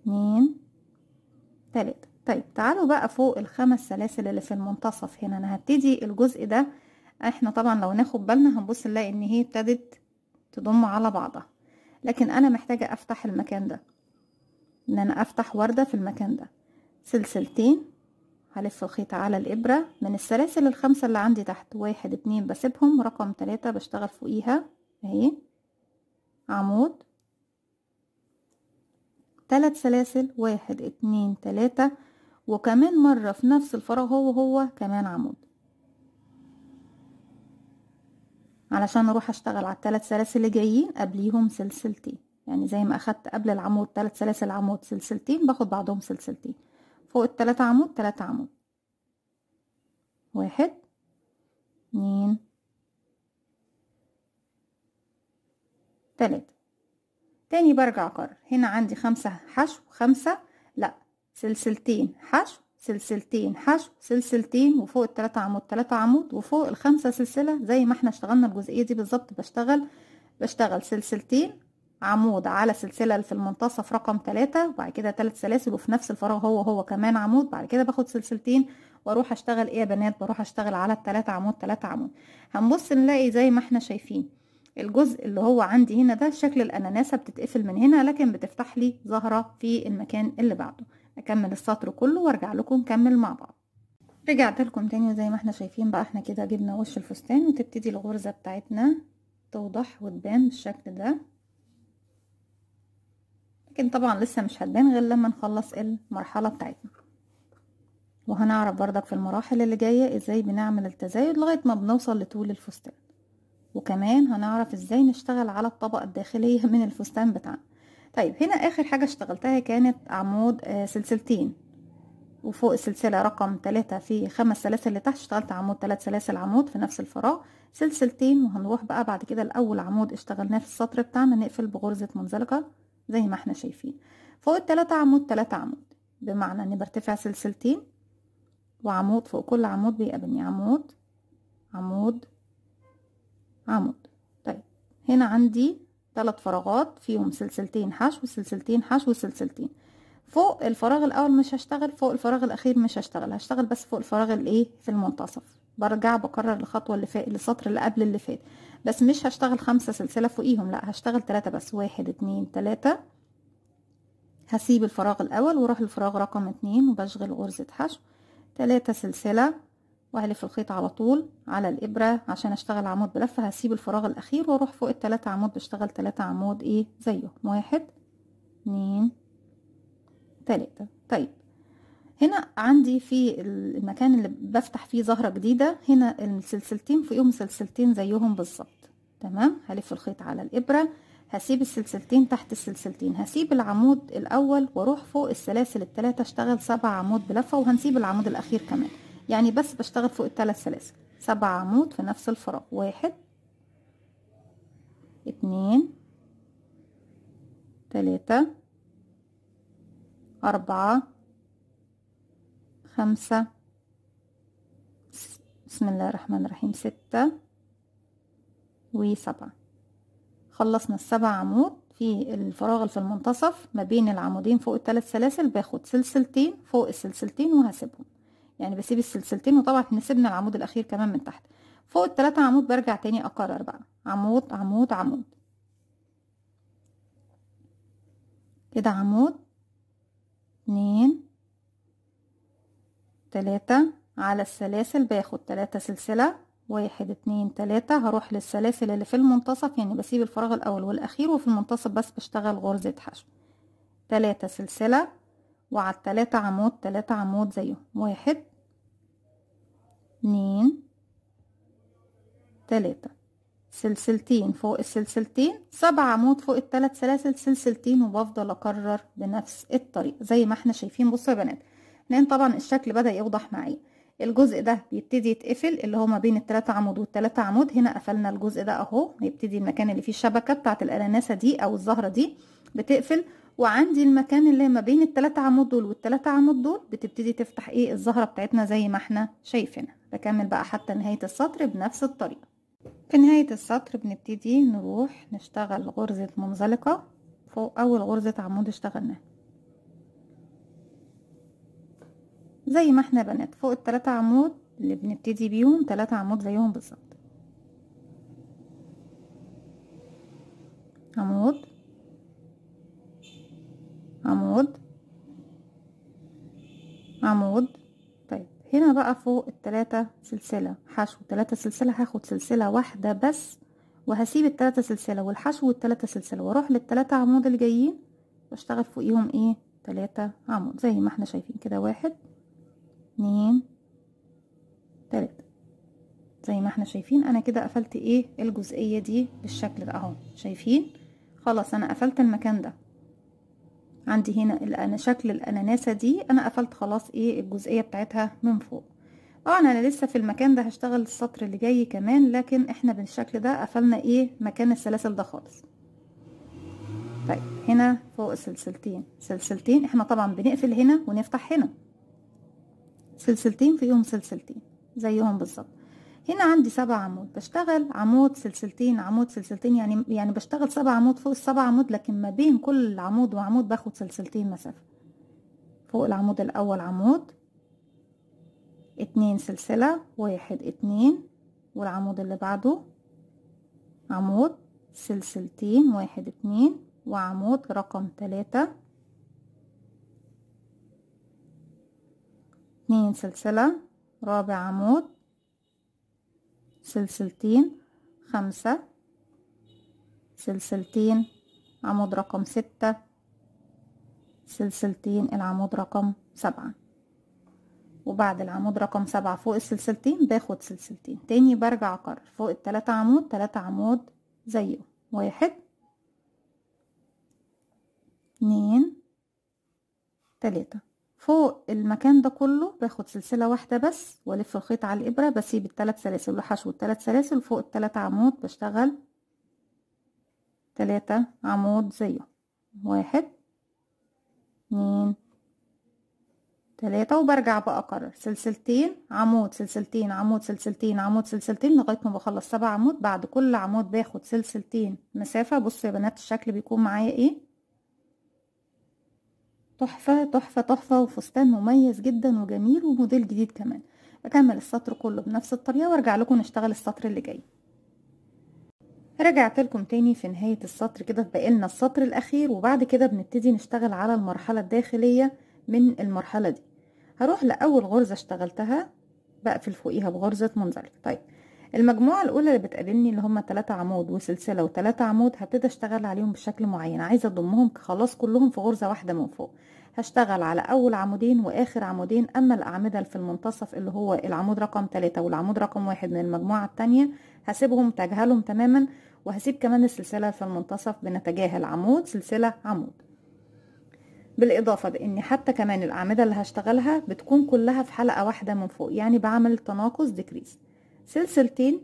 اتنين تلاتة. طيب تعالوا بقى فوق الخمس سلاسل اللي في المنتصف، هنا انا هبتدي الجزء ده، احنا طبعا لو ناخد بالنا هنبص نلاقي ان هي ابتدت تضم على بعضها، لكن انا محتاجة افتح المكان ده، ان انا افتح وردة في المكان ده، سلسلتين، هلف الخيط على الابرة، من السلاسل الخمسة اللي عندي تحت واحد اتنين بسيبهم، رقم تلاتة بشتغل فوقيها اهي عمود، تلات سلاسل، واحد اتنين تلاتة، وكمان مرة في نفس الفراغ هو هو كمان عمود، علشان اروح اشتغل على التلات سلاسل اللي جايين قبليهم سلسلتين، يعني زي ما اخدت قبل العمود تلات سلاسل عمود سلسلتين باخد بعضهم سلسلتين، فوق التلاتة عمود تلاتة عمود، واحد اتنين تلاتة. تاني برجع اكرر. هنا عندي خمسة حشو خمسة، لا سلسلتين حشو سلسلتين حشو سلسلتين، وفوق التلاتة عمود تلاتة عمود، وفوق الخمسة سلسلة زي ما احنا اشتغلنا الجزئية دي بالظبط. بشتغل بشتغل سلسلتين عمود على سلسلة في المنتصف رقم تلاتة، وبعد كده تلات سلاسل، وفي نفس الفراغ هو هو كمان عمود، بعد كده باخد سلسلتين واروح اشتغل. ايه يا بنات؟ بروح اشتغل على التلاتة عمود تلاتة عمود. هنبص نلاقي زي ما احنا شايفين الجزء اللي هو عندي هنا ده شكل الاناناسة، بتتقفل من هنا لكن بتفتح لي زهرة في المكان اللي بعده. اكمل السطر كله وارجع لكم نكمل مع بعض. رجعت لكم تاني وزي ما احنا شايفين بقى احنا كده جبنا وش الفستان، وتبتدي الغرزة بتاعتنا توضح وتبان بالشكل ده، لكن طبعا لسه مش هتبان غير لما نخلص المرحلة بتاعتنا. وهنعرف بردك في المراحل اللي جاية ازاي بنعمل التزايد لغاية ما بنوصل لطول الفستان، وكمان هنعرف ازاي نشتغل على الطبقة الداخلية من الفستان بتاعنا. طيب هنا اخر حاجة اشتغلتها كانت عمود آه سلسلتين، وفوق السلسلة رقم تلاتة في خمس سلاسل اللي تحت اشتغلت عمود تلات سلاسل عمود في نفس الفراغ سلسلتين. وهنروح بقى بعد كده الاول عمود اشتغلناه في السطر بتاعنا نقفل بغرزة منزلقة زي ما احنا شايفين، فوق التلاتة عمود تلاتة عمود، بمعنى اني برتفع سلسلتين وعمود فوق كل عمود بيقابلني عمود عمود عمود. طيب هنا عندي ثلاث فراغات فيهم سلسلتين حشو سلسلتين حشو سلسلتين. فوق الفراغ الاول مش هشتغل، فوق الفراغ الاخير مش هشتغل، هشتغل بس فوق الفراغ الايه في المنتصف. برجع بكرر الخطوه اللي فات للسطر اللي قبل اللي فات، بس مش هشتغل خمسه سلسله فوقيهم، لا هشتغل ثلاثه بس، واحد اتنين ثلاثه. هسيب الفراغ الاول واروح للفراغ رقم اتنين وبشغل غرزه حشو ثلاثه سلسله، وهلف الخيط على طول على الابره عشان اشتغل عمود بلفه. هسيب الفراغ الاخير واروح فوق الثلاثه عمود بشتغل ثلاثه عمود ايه زيهم، واحد اتنين ثلاثه. طيب هنا عندي في المكان اللي بفتح فيه زهره جديده، هنا السلسلتين فوقهم سلسلتين زيهم بالظبط، تمام. هلف الخيط على الابره، هسيب السلسلتين تحت السلسلتين، هسيب العمود الاول واروح فوق السلاسل الثلاثه اشتغل سبع عمود بلفه، وهنسيب العمود الاخير كمان، يعني بس بشتغل فوق الثلاث سلاسل سبع عمود في نفس الفراغ، واحد اتنين تلاتة اربعة خمسة، بسم الله الرحمن الرحيم، ستة وسبعة. خلصنا السبع عمود في الفراغ اللي في المنتصف ما بين العمودين فوق الثلاث سلاسل، باخد سلسلتين فوق السلسلتين وهسيبهم، يعني بسيب السلسلتين وطبعا نسيبنا العمود الاخير كمان من تحت. فوق الثلاثه عمود برجع تاني اكرر بقى عمود عمود عمود كده، عمود اتنين تلاتة على السلاسل، باخد تلاتة سلسله، واحد اتنين تلاتة. هروح للسلاسل اللي في المنتصف، يعني بسيب الفراغ الاول والاخير وفي المنتصف بس بشتغل غرزه حشو تلاتة سلسله، وعلى التلاتة عمود تلاتة عمود زيهم، واحد اتنين تلاتة، سلسلتين فوق السلسلتين، سبع عمود فوق التلات سلاسل سلسلتين، وبفضل اكرر بنفس الطريقة زي ما احنا شايفين. بصوا يا بنات لان طبعا الشكل بدأ يوضح معايا، الجزء ده بيبتدي يتقفل اللي هو ما بين التلاتة عمود والتلاتة عمود، هنا قفلنا الجزء ده اهو، يبتدي المكان اللي فيه الشبكة بتاعة الاناناسة دي او الزهرة دي بتقفل، وعندي المكان اللي ما بين التلاتة عمود دول والتلاتة عمود دول بتبتدي تفتح ايه الزهرة بتاعتنا زي ما احنا شايفينها. بكمل بقى حتى نهاية السطر بنفس الطريقة. في نهاية السطر بنبتدي نروح نشتغل غرزة منزلقة فوق اول غرزة عمود اشتغلناها زي ما احنا بنات، فوق التلاتة عمود اللي بنبتدي بيهم تلاتة عمود زيهم بالظبط، عمود عمود عمود. طيب هنا بقى فوق التلاتة سلسلة حشو تلاتة سلسلة، هاخد سلسلة واحدة بس، وهسيب التلاتة سلسلة والحشو والتلاتة سلسلة، واروح للتلاتة عمود اللي جايين واشتغل فوقيهم ايه تلاتة عمود زي ما احنا شايفين كده، واحد اتنين تلاتة زي ما احنا شايفين. انا كده قفلت ايه الجزئية دي بالشكل ده اهو، شايفين خلاص انا قفلت المكان ده عندي هنا انا شكل الاناناسه دي، انا قفلت خلاص ايه الجزئيه بتاعتها من فوق. طبعا انا لسه في المكان ده هشتغل السطر اللي جاي كمان، لكن احنا بالشكل ده قفلنا ايه مكان السلاسل ده خالص. طيب هنا فوق سلسلتين سلسلتين احنا طبعا بنقفل هنا ونفتح هنا سلسلتين فيهم سلسلتين زيهم بالظبط. هنا عندي سبع عمود بشتغل عمود سلسلتين عمود سلسلتين يعني يعني بشتغل سبع عمود فوق السبع عمود، لكن ما بين كل عمود وعمود باخد سلسلتين مسافة. فوق العمود الاول عمود اتنين سلسلة واحد اتنين، والعمود اللي بعده عمود سلسلتين واحد اتنين، وعمود رقم تلاتة اتنين سلسلة، رابع عمود سلسلتين، خمسة سلسلتين، عمود رقم ستة سلسلتين، العمود رقم سبعة. وبعد العمود رقم سبعة فوق السلسلتين باخد سلسلتين تاني، برجع اكرر فوق التلاتة عمود تلاتة عمود زيه واحد اتنين تلاتة. فوق المكان ده كله باخد سلسلة واحدة بس، والف الخيط على الابرة، بسيب التلات سلاسل وحشو التلات سلاسل فوق التلات عمود بشتغل تلاتة عمود زيه واحد اتنين تلاتة، وبرجع بقى اكرر سلسلتين عمود سلسلتين عمود سلسلتين عمود سلسلتين لغاية ما بخلص سبع عمود. بعد كل عمود باخد سلسلتين مسافة. بصوا يا بنات الشكل بيكون معايا ايه، تحفة تحفة تحفة، وفستان مميز جدا وجميل وموديل جديد كمان. اكمل السطر كله بنفس الطريقة وارجع لكم نشتغل السطر اللي جاي. رجعت لكم تاني في نهاية السطر كده، بقالنا السطر الاخير وبعد كده بنبتدي نشتغل على المرحلة الداخلية من المرحلة دي. هروح لأول غرزة اشتغلتها بقفل فوقيها بغرزة منزلق. طيب المجموعة الاولى اللي بتقابلني اللي هم تلاتة عمود وسلسلة وتلاتة عمود هبتدي اشتغل عليهم بشكل معين، عايزة اضمهم خلاص كلهم في غرزة واحدة من فوق. هشتغل على اول عمودين واخر عمودين، اما الاعمدة اللي في المنتصف اللي هو العمود رقم تلاتة والعمود رقم واحد من المجموعة التانية هسيبهم تجاهلهم تماما، وهسيب كمان السلسلة في المنتصف بنتجاهل عمود سلسلة عمود. بالاضافه بان حتى كمان الاعمده اللي هشتغلها بتكون كلها في حلقه واحده من فوق، يعني بعمل تناقص ديكريز سلسلتين،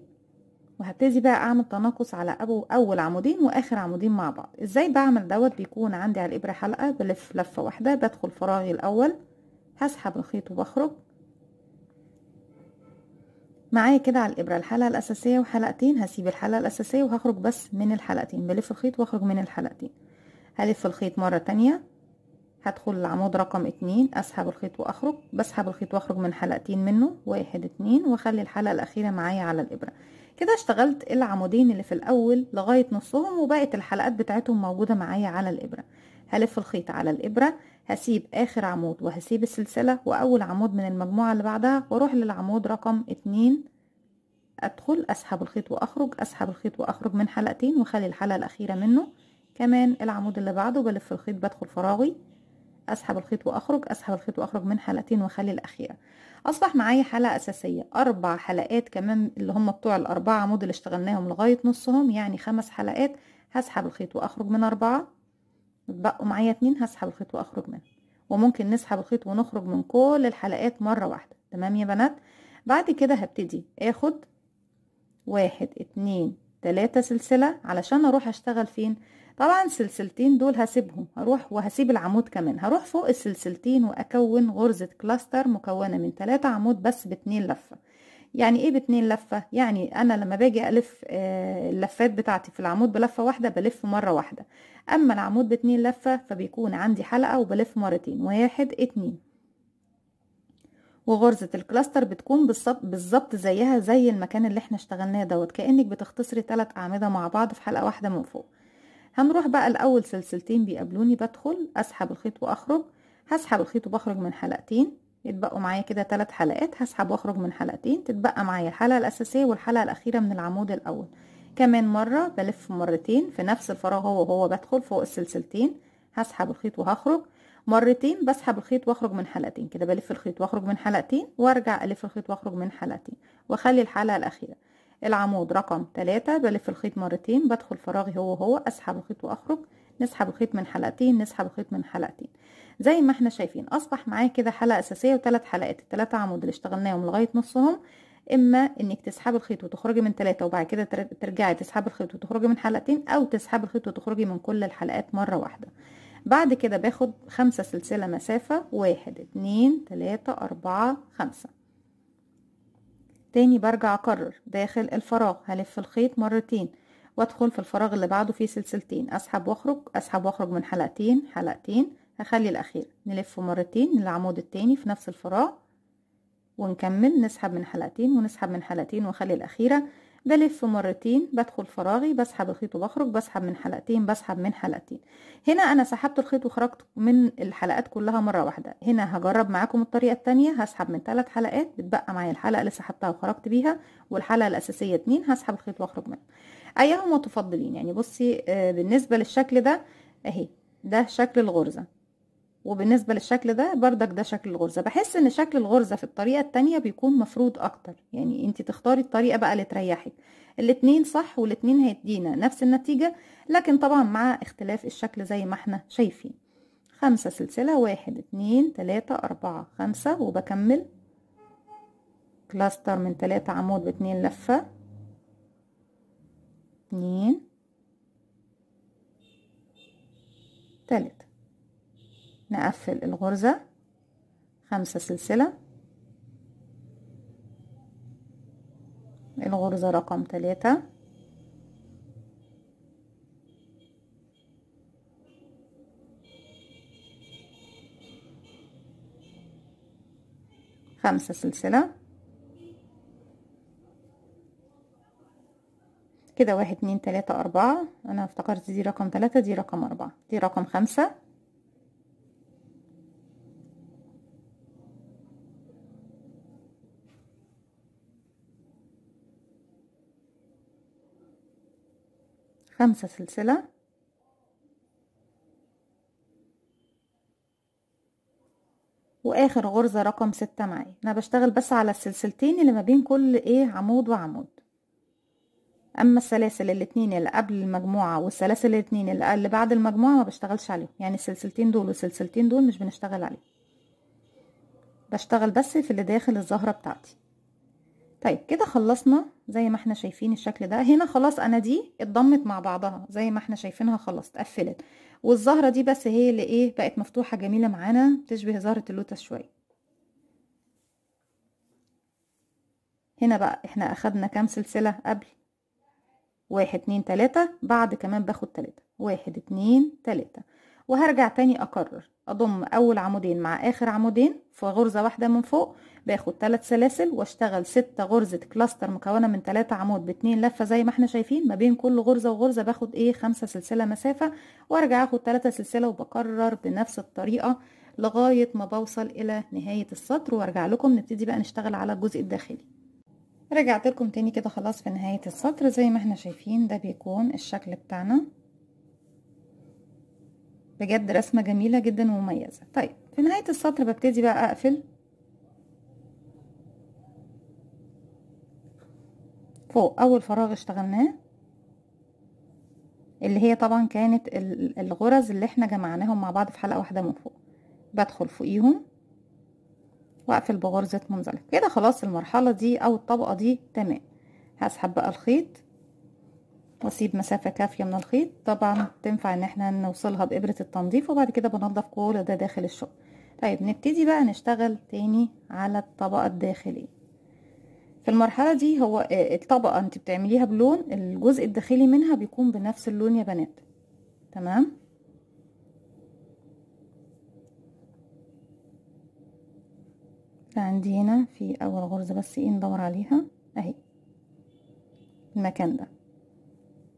وهبتدي بقى اعمل تناقص على ابو اول عمودين واخر عمودين مع بعض. ازاي بعمل دوت؟ بيكون عندي على الابره حلقه بلف لفه واحده، بدخل فراغي الاول هسحب الخيط وبخرج معايا كده على الابره الحلقه الاساسيه وحلقتين، هسيب الحلقه الاساسيه وهخرج بس من الحلقتين، بلف الخيط واخرج من الحلقتين، هلف الخيط مره تانية هدخل العمود رقم اتنين اسحب الخيط واخرج، بسحب الخيط واخرج من حلقتين منه واحد اتنين، واخلي الحلقه الاخيره معايا على الابره. كده اشتغلت العمودين اللي في الاول لغايه نصهم، وبقت الحلقات بتاعتهم موجوده معايا على الابره. هلف الخيط على الابره هسيب اخر عمود وهسيب السلسله واول عمود من المجموعه اللي بعدها، واروح للعمود رقم اتنين ادخل اسحب الخيط واخرج، اسحب الخيط واخرج من حلقتين، واخلي الحلقه الاخيره منه كمان العمود اللي بعده، بلف الخيط بدخل فراغي اسحب الخيط واخرج، اسحب الخيط واخرج من حلقتين واخلي الاخيره. اصبح معايا حلقه اساسيه اربع حلقات كمان اللي هم بتوع الاربعه عمود اللي اشتغلناهم لغايه نصهم، يعني خمس حلقات. هسحب الخيط واخرج من اربعه، اتبقوا معايا اتنين هسحب الخيط واخرج منهم، وممكن نسحب الخيط ونخرج من كل الحلقات مره واحده. تمام يا بنات. بعد كده هبتدي اخد واحد اتنين تلاته سلسله علشان اروح اشتغل فين. طبعا سلسلتين دول هسيبهم، هروح وهسيب العمود كمان، هروح فوق السلسلتين واكون غرزة كلاستر مكونة من ثلاثة عمود بس باتنين لفة. يعني ايه باتنين لفة؟ يعني انا لما باجي الف اللفات بتاعتي في العمود بلفة واحدة بلف مرة واحدة، اما العمود باتنين لفة فبيكون عندي حلقة وبلف مرتين واحد اتنين، وغرزة الكلاستر بتكون بالظبط زيها زي المكان اللي احنا اشتغلناه دوت، كأنك بتختصري ثلاث اعمدة مع بعض في حلقة واحدة من فوق. هنروح بقى الاول سلسلتين بيقابلوني بدخل اسحب الخيط واخرج، هسحب الخيط وبخرج من حلقتين، يتبقوا معايا كده ثلاث حلقات، هسحب واخرج من حلقتين، تتبقى معايا الحلقه الاساسيه والحلقه الاخيره من العمود الاول. كمان مره بلف مرتين في نفس الفراغ هو وهو بدخل فوق السلسلتين، هسحب الخيط وهخرج مرتين، بسحب الخيط واخرج من حلقتين، كده بلف الخيط واخرج من حلقتين، وارجع الف الخيط واخرج من حلقتين، واخلي الحلقه الاخيره. العمود رقم تلاتة بلف الخيط مرتين، بدخل فراغي هو هو اسحب الخيط واخرج، نسحب الخيط من حلقتين نسحب الخيط من حلقتين. زي ما احنا شايفين اصبح معايا كده حلقه اساسيه وثلاث حلقات، الثلاثه عمود اللي اشتغلناهم لغايه نصهم، اما انك تسحبي الخيط وتخرجي من ثلاثة وبعد كده ترجعي تسحبي الخيط وتخرجي من حلقتين، او تسحبي الخيط وتخرجي من كل الحلقات مرة واحدة. بعد كده باخد خمسة سلسلة مسافة، واحد اتنين تلاتة اربعة خمسة. تاني برجع اكرر داخل الفراغ، هلف الخيط مرتين وادخل في الفراغ اللي بعده فيه سلسلتين، اسحب واخرج اسحب واخرج من حلقتين حلقتين، هخلي الاخير نلف مرتين للعمود التاني في نفس الفراغ ونكمل، نسحب من حلقتين ونسحب من حلقتين واخلي الاخيره، بلف مرتين بدخل فراغي بسحب الخيط وبخرج، بسحب من حلقتين بسحب من حلقتين. هنا انا سحبت الخيط وخرجت من الحلقات كلها مره واحده. هنا هجرب معاكم الطريقه الثانيه، هسحب من ثلاث حلقات بتبقى معايا الحلقه اللي سحبتها وخرجت بيها والحلقه الاساسيه اتنين، هسحب الخيط واخرج منها ايهما تفضلين. يعني بصي بالنسبه للشكل ده اهي ده شكل الغرزه، وبالنسبه للشكل ده بردك ده شكل الغرزه. بحس ان شكل الغرزه في الطريقه الثانيه بيكون مفروض اكتر، يعني انت تختاري الطريقه بقى اللي تريحك. الاثنين صح والاثنين هيدينا نفس النتيجه، لكن طبعا مع اختلاف الشكل زي ما احنا شايفين. خمسه سلسله، واحد اتنين تلاته اربعه خمسه، وبكمل كلاستر من تلاته عمود باتنين لفه، اتنين تلاته، نقفل الغرزة، خمسة سلسلة، الغرزة رقم تلاتة، خمسة سلسلة كده، واحد اتنين تلاتة اربعة، انا افتكرت دي رقم تلاتة دي رقم اربعة دي رقم خمسة، خمسة سلسلة، واخر غرزة رقم ستة معايا. انا بشتغل بس على السلسلتين اللي ما بين كل ايه عمود وعمود، اما السلاسل الاتنين اللي قبل المجموعة والسلاسل الاتنين اللي بعد المجموعة ما بشتغلش عليهم، يعني السلسلتين دول والسلسلتين دول مش بنشتغل عليهم، بشتغل بس في اللي داخل الزهرة بتاعتي. طيب كده خلصنا زي ما احنا شايفين الشكل ده. هنا خلاص انا دي اتضمت مع بعضها زي ما احنا شايفينها، خلاص اتقفلت، والزهره دي بس هي اللي ايه بقت مفتوحه جميله معانا تشبه زهره اللوتس شويه. هنا بقى احنا اخدنا كام سلسله قبل؟ واحد اتنين تلاته، بعد كمان باخد تلاته، واحد اتنين تلاته، وهرجع تاني اكرر اضم اول عمودين مع اخر عمودين في غرزه واحده من فوق، باخد ثلاث سلاسل واشتغل ستة غرزه كلاستر مكونه من ثلاثة عمود باتنين لفه زي ما احنا شايفين، ما بين كل غرزه وغرزه باخد ايه خمسة سلسله مسافه، وارجع اخد ثلاثة سلسله، وبكرر بنفس الطريقه لغايه ما بوصل الى نهايه السطر، وارجع لكم نبتدي بقى نشتغل على الجزء الداخلي. رجعت لكم تاني كده خلاص في نهايه السطر زي ما احنا شايفين، ده بيكون الشكل بتاعنا. بجد رسمه جميله جدا ومميزه. طيب في نهايه السطر ببتدي بقى اقفل فوق اول فراغ اشتغلناه، اللي هي طبعا كانت الغرز اللي احنا جمعناهم مع بعض في حلقه واحده من فوق، بدخل فوقيهم واقفل بغرزه منزلق. كده خلاص المرحله دي او الطبقه دي تمام. هسحب بقى الخيط واسيب مسافه كافيه من الخيط، طبعا تنفع ان احنا نوصلها بابره التنظيف، وبعد كده بنضف كل ده داخل الشغل. طيب نبتدي بقى نشتغل تاني على الطبقه الداخليه. في المرحله دي هو الطبقه انت بتعمليها بلون، الجزء الداخلي منها بيكون بنفس اللون يا بنات، تمام؟ عندي هنا في اول غرزه بس ايه ندور عليها اهي المكان ده،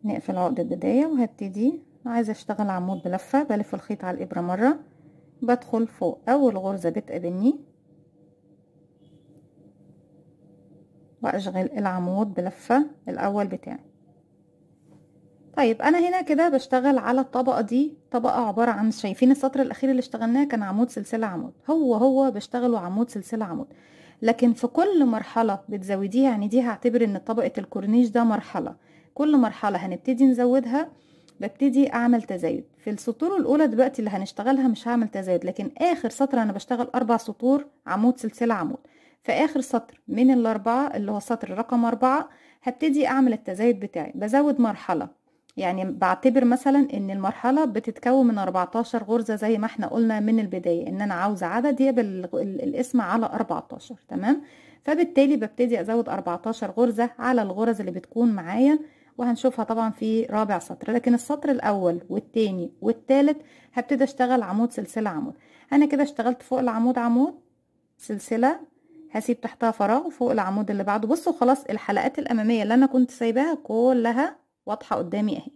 نقفل عقدة البداية وهبتدي عايزة اشتغل عمود بلفة، بلف الخيط على الابرة مرة، بدخل فوق اول غرزة بتقابلني واشغل العمود بلفة الاول بتاعي. طيب انا هنا كده بشتغل على الطبقة دي، طبقة عبارة عن شايفين السطر الاخير اللي اشتغلناه كان عمود سلسلة عمود، هو هو بشتغله عمود سلسلة عمود، لكن في كل مرحلة بتزوديها، يعني دي هعتبر ان طبقة الكورنيش ده مرحلة، كل مرحلة هنبتدي نزودها، ببتدي اعمل تزايد. في السطور الاولى دلوقتي اللي هنشتغلها مش هعمل تزايد، لكن اخر سطر انا بشتغل اربع سطور عمود سلسلة عمود، في اخر سطر من الاربعه اللي هو سطر رقم اربعه هبتدي اعمل التزايد بتاعي. بزود مرحله، يعني بعتبر مثلا ان المرحله بتتكون من اربعتاشر غرزه زي ما احنا قلنا من البدايه ان انا عاوزه عدد يقبل الاسم على اربعتاشر، تمام؟ فبالتالي ببتدي ازود اربعتاشر غرزه على الغرز اللي بتكون معايا وهنشوفها طبعا في رابع سطر. لكن السطر الاول والتاني والتالت هبتدي اشتغل عمود سلسله عمود. انا كده اشتغلت فوق العمود عمود سلسله، هسيب تحتها فراغ وفوق العمود اللي بعده. بصوا خلاص الحلقات الاماميه اللي انا كنت سايباها كلها واضحه قدامي اهي.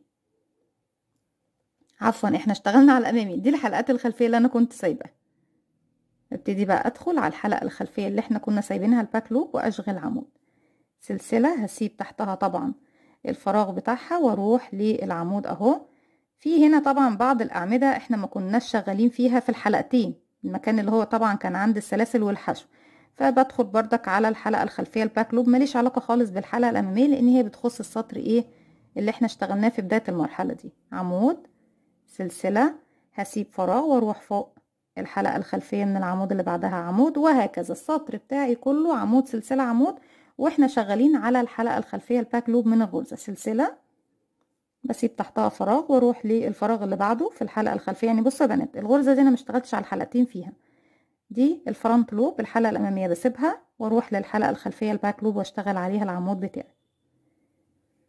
عفوا احنا اشتغلنا على الامامي، دي الحلقات الخلفيه اللي انا كنت سايباها. ابتدي بقى ادخل على الحلقه الخلفيه اللي احنا كنا سايبينها الباك لوب واشغل عمود سلسله، هسيب تحتها طبعا الفراغ بتاعها واروح للعمود اهو. في هنا طبعا بعض الاعمده احنا ما كناش شغالين فيها في الحلقتين، المكان اللي هو طبعا كان عند السلاسل والحشو، فبدخل بردك على الحلقه الخلفيه الباك لوب، ماليش علاقه خالص بالحلقه الاماميه لان هي بتخص السطر ايه اللي احنا اشتغلناه في بدايه المرحله دي. عمود سلسله، هسيب فراغ واروح فوق الحلقه الخلفيه من العمود اللي بعدها عمود، وهكذا السطر بتاعي كله عمود سلسله عمود، واحنا شغالين على الحلقه الخلفيه الباك لوب من الغرزه سلسله، بسيب تحتها فراغ واروح للفراغ اللي بعده في الحلقه الخلفيه. يعني بصوا يا بنات الغرزه دي انا ما اشتغلتش على الحلقتين فيها، دي الفرونت لوب الحلقه الاماميه بسيبها واروح للحلقه الخلفيه الباك لوب واشتغل عليها العمود بتاعي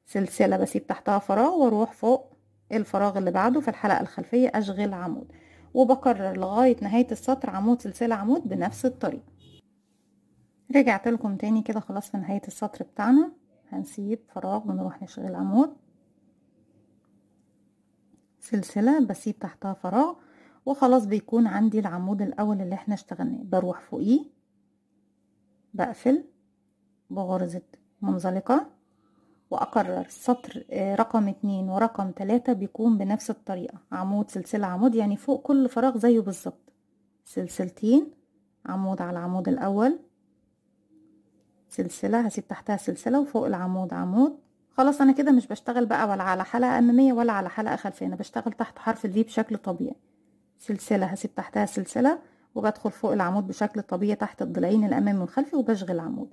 سلسله، بسيب تحتها فراغ واروح فوق الفراغ اللي بعده في الحلقه الخلفيه اشغل عمود، وبكرر لغايه نهايه السطر عمود سلسله عمود بنفس الطريقه. رجعت لكم تاني كده خلاص في نهايه السطر بتاعنا، هنسيب فراغ ونروح نشغل عمود سلسله، بسيب تحتها فراغ وخلاص بيكون عندي العمود الاول اللي احنا اشتغلناه. بروح فوقيه بقفل بغرزه منزلقه واكرر سطر رقم اتنين ورقم تلاته بيكون بنفس الطريقه عمود سلسله عمود، يعني فوق كل فراغ زيه بالظبط سلسلتين عمود على العمود الاول سلسله، هسيب تحتها سلسله وفوق العمود عمود. خلاص انا كده مش بشتغل بقى ولا على حلقه اماميه ولا على حلقه خلفيه، انا بشتغل تحت حرف الفي بشكل طبيعي. سلسله هسيب تحتها سلسله وبدخل فوق العمود بشكل طبيعي تحت الضلعين الامامي والخلفي وبشغل عمود.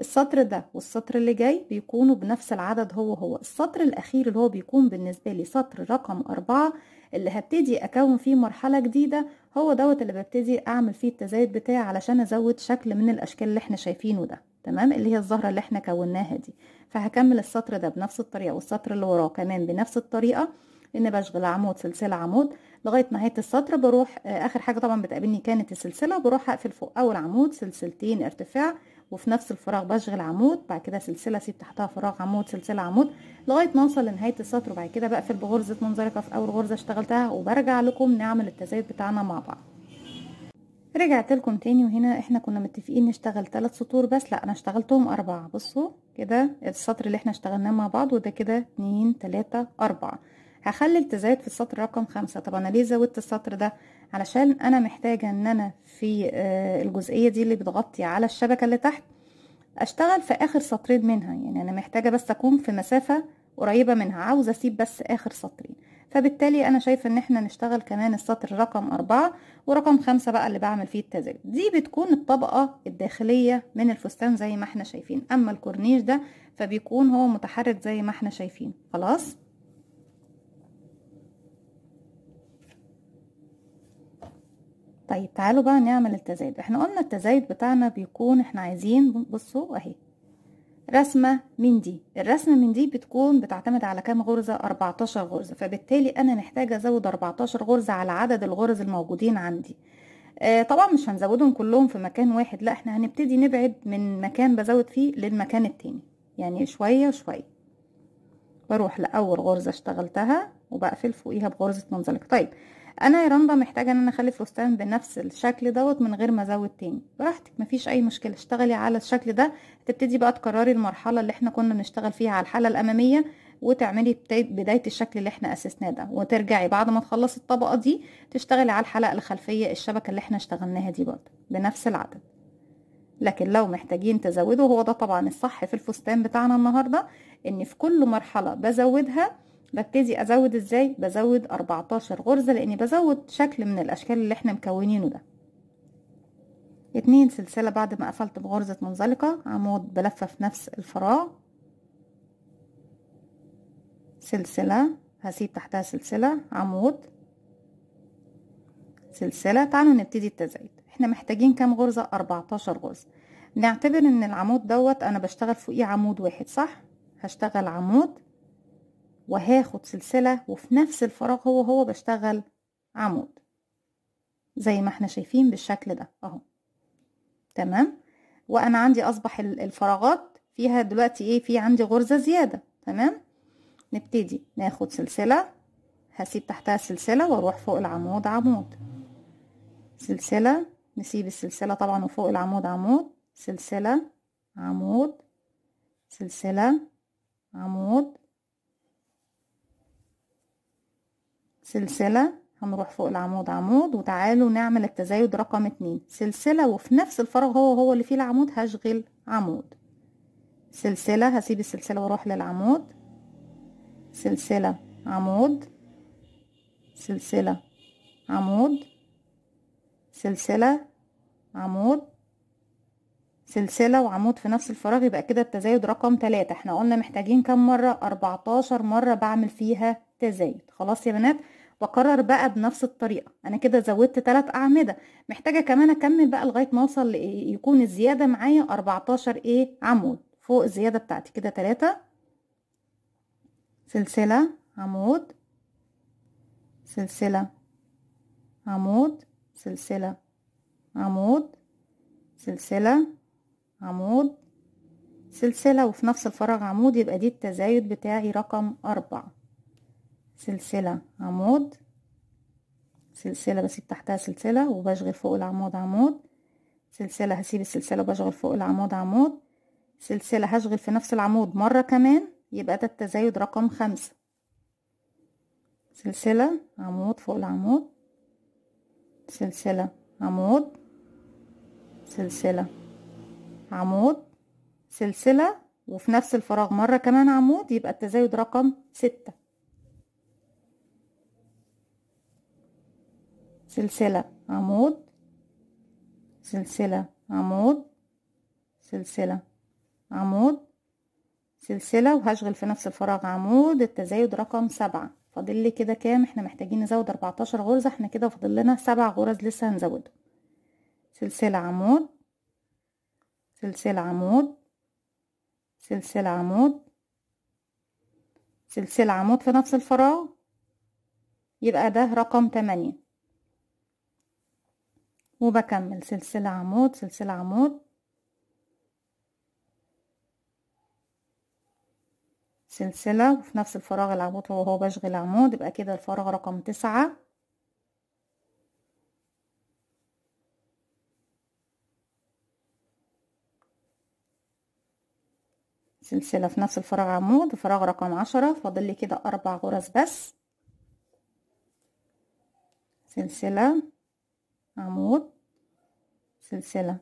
السطر ده والسطر اللي جاي بيكونوا بنفس العدد، هو هو السطر الاخير اللي هو بيكون بالنسبه لي سطر رقم اربعه اللي هبتدي اكون فيه مرحله جديده، هو دوت اللي ببتدي اعمل فيه التزايد بتاعي علشان ازود شكل من الاشكال اللي احنا شايفينه ده، تمام؟ اللي هي الزهره اللي احنا كوناها دي. فهكمل السطر ده بنفس الطريقه والسطر اللي وراه كمان بنفس الطريقه، ان بشغل عمود سلسله عمود لغايه نهايه السطر. بروح اخر حاجه طبعا بتقابلني كانت السلسله، بروح اقفل فوق اول عمود سلسلتين ارتفاع وفي نفس الفراغ بشغل عمود، بعد كده سلسله اسيب تحتها فراغ عمود سلسله عمود لغايه ما اوصل لنهايه السطر، وبعد كده بقفل بغرزه منزلقه في اول غرزه اشتغلتها وبرجع لكم نعمل التزايد بتاعنا مع بعض. رجعت لكم تاني، وهنا احنا كنا متفقين نشتغل ثلاث سطور بس، لا انا اشتغلتهم اربعه. بصوا كده السطر اللي احنا اشتغلناه مع بعض وده كده اتنين تلاته اربعه. هخلي التزايد في السطر رقم خمسه. طب انا ليه زودت السطر ده؟ علشان انا محتاجه ان انا في الجزئيه دي اللي بتغطي على الشبكه اللي تحت اشتغل في اخر سطرين منها، يعني انا محتاجه بس اكون في مسافه قريبه منها، عاوزه اسيب بس اخر سطرين. فبالتالي انا شايفه ان احنا نشتغل كمان السطر رقم اربعه ورقم خمسه بقى اللي بعمل فيه التزايد. دي بتكون الطبقه الداخليه من الفستان زي ما احنا شايفين، اما الكورنيش ده فبيكون هو متحرك زي ما احنا شايفين. خلاص طيب تعالوا بقى نعمل التزايد. احنا قلنا التزايد بتاعنا بيكون احنا عايزين، بصوا اهي رسمه من دي، الرسمه من دي بتكون بتعتمد على كام غرزه؟ اربعتاشر غرزه. فبالتالي انا محتاجه ازود اربعتاشر غرزه على عدد الغرز الموجودين عندي. آه طبعا مش هنزودهم كلهم في مكان واحد، لا احنا هنبتدي نبعد من مكان بزود فيه للمكان التاني، يعني شويه شويه. بروح لاول غرزه اشتغلتها وبقفل فوقيها بغرزه منزلقه. طيب انا يا رندا محتاجه ان انا اخلي الفستان بنفس الشكل دوت من غير ما ازود تاني، براحتك مفيش اي مشكله، اشتغلي على الشكل ده. هتبتدي بقى تكرري المرحله اللي احنا كنا بنشتغل فيها على الحلقه الاماميه وتعملي بدايه الشكل اللي احنا اسسناه ده، وترجعي بعد ما تخلصي الطبقه دي تشتغلي على الحلقه الخلفيه الشبكه اللي احنا اشتغلناها دي برده بنفس العدد. لكن لو محتاجين تزودوا، هو ده طبعا الصح في الفستان بتاعنا النهارده، ان في كل مرحله بزودها ببتدي ازود ازاي؟ بزود اربعتاشر غرزه، لاني بزود شكل من الاشكال اللي احنا مكونينه ده. اتنين سلسلة بعد ما قفلت بغرزة منزلقة، عمود بلفه في نفس الفراغ، سلسلة هسيب تحتها سلسلة، عمود، سلسلة. تعالوا نبتدي التزايد. احنا محتاجين كام غرزة؟ اربعتاشر غرزة. نعتبر ان العمود دوت انا بشتغل فوقيه عمود واحد، صح؟ هشتغل عمود وهاخد سلسلة، وفي نفس الفراغ هو هو بشتغل عمود زي ما احنا شايفين بالشكل ده اهو، تمام. وانا عندي اصبح الفراغات فيها دلوقتي ايه؟ في عندي غرزة زيادة، تمام. نبتدي ناخد سلسلة، هسيب تحتها سلسلة واروح فوق العمود عمود، سلسلة، نسيب السلسلة طبعا وفوق العمود عمود، سلسلة، عمود، سلسلة، عمود، سلسلة، هنروح فوق العمود عمود. وتعالوا نعمل التزايد رقم اتنين، سلسلة وفي نفس الفراغ هو هو اللي فيه العمود هشغل عمود، سلسلة، هسيب السلسلة واروح للعمود، سلسلة، عمود، سلسلة، عمود، سلسلة، عمود، سلسلة، وعمود في نفس الفراغ. يبقى كده التزايد رقم تلاتة. احنا قلنا محتاجين كم مرة؟ اربعتاشر مرة بعمل فيها تزايد. خلاص يا بنات، بكرر بقى بنفس الطريقة. انا كده زودت تلات اعمدة، محتاجة كمان اكمل بقى لغاية ما اوصل يكون الزيادة معايا اربعتاشر ايه عمود فوق الزيادة بتاعتي. كده تلاتة، سلسلة، عمود، سلسلة، عمود، سلسلة، عمود، سلسلة، عمود، سلسلة، وفي نفس الفراغ عمود. يبقى دي التزايد بتاعي رقم اربعة، سلسلة، عمود، سلسلة، بسيب تحتها سلسلة وبشغل فوق العمود عمود، سلسلة، هسيب السلسلة وبشغل فوق العمود عمود، سلسلة، هشغل في نفس العمود مرة كمان. يبقى ده التزايد رقم خمسة، سلسلة، عمود، فوق العمود، سلسلة، عمود، سلسلة، عمود، سلسلة، وفي نفس الفراغ مرة كمان عمود. يبقى التزايد رقم ستة، سلسلة، عمود، سلسلة، عمود، سلسلة، عمود، سلسلة، وهشغل في نفس الفراغ عمود. التزايد رقم سبعة. فاضل لي كده كام؟ احنا محتاجين نزود اربعتاشر غرزة، احنا كده فاضل لنا سبع غرز لسه هنزودهم. سلسلة، عمود، سلسلة، عمود، سلسلة، عمود، سلسلة، عمود في نفس الفراغ. يبقى ده رقم تمانية. وبكمل سلسلة، عمود، سلسلة، عمود، سلسلة، وفي نفس الفراغ العمود هو هو بشغل عمود. يبقى كده الفراغ رقم تسعة، سلسلة، في نفس الفراغ عمود، فراغ رقم عشرة. فاضل لي كده اربع غرز بس، سلسلة، عمود، سلسلة،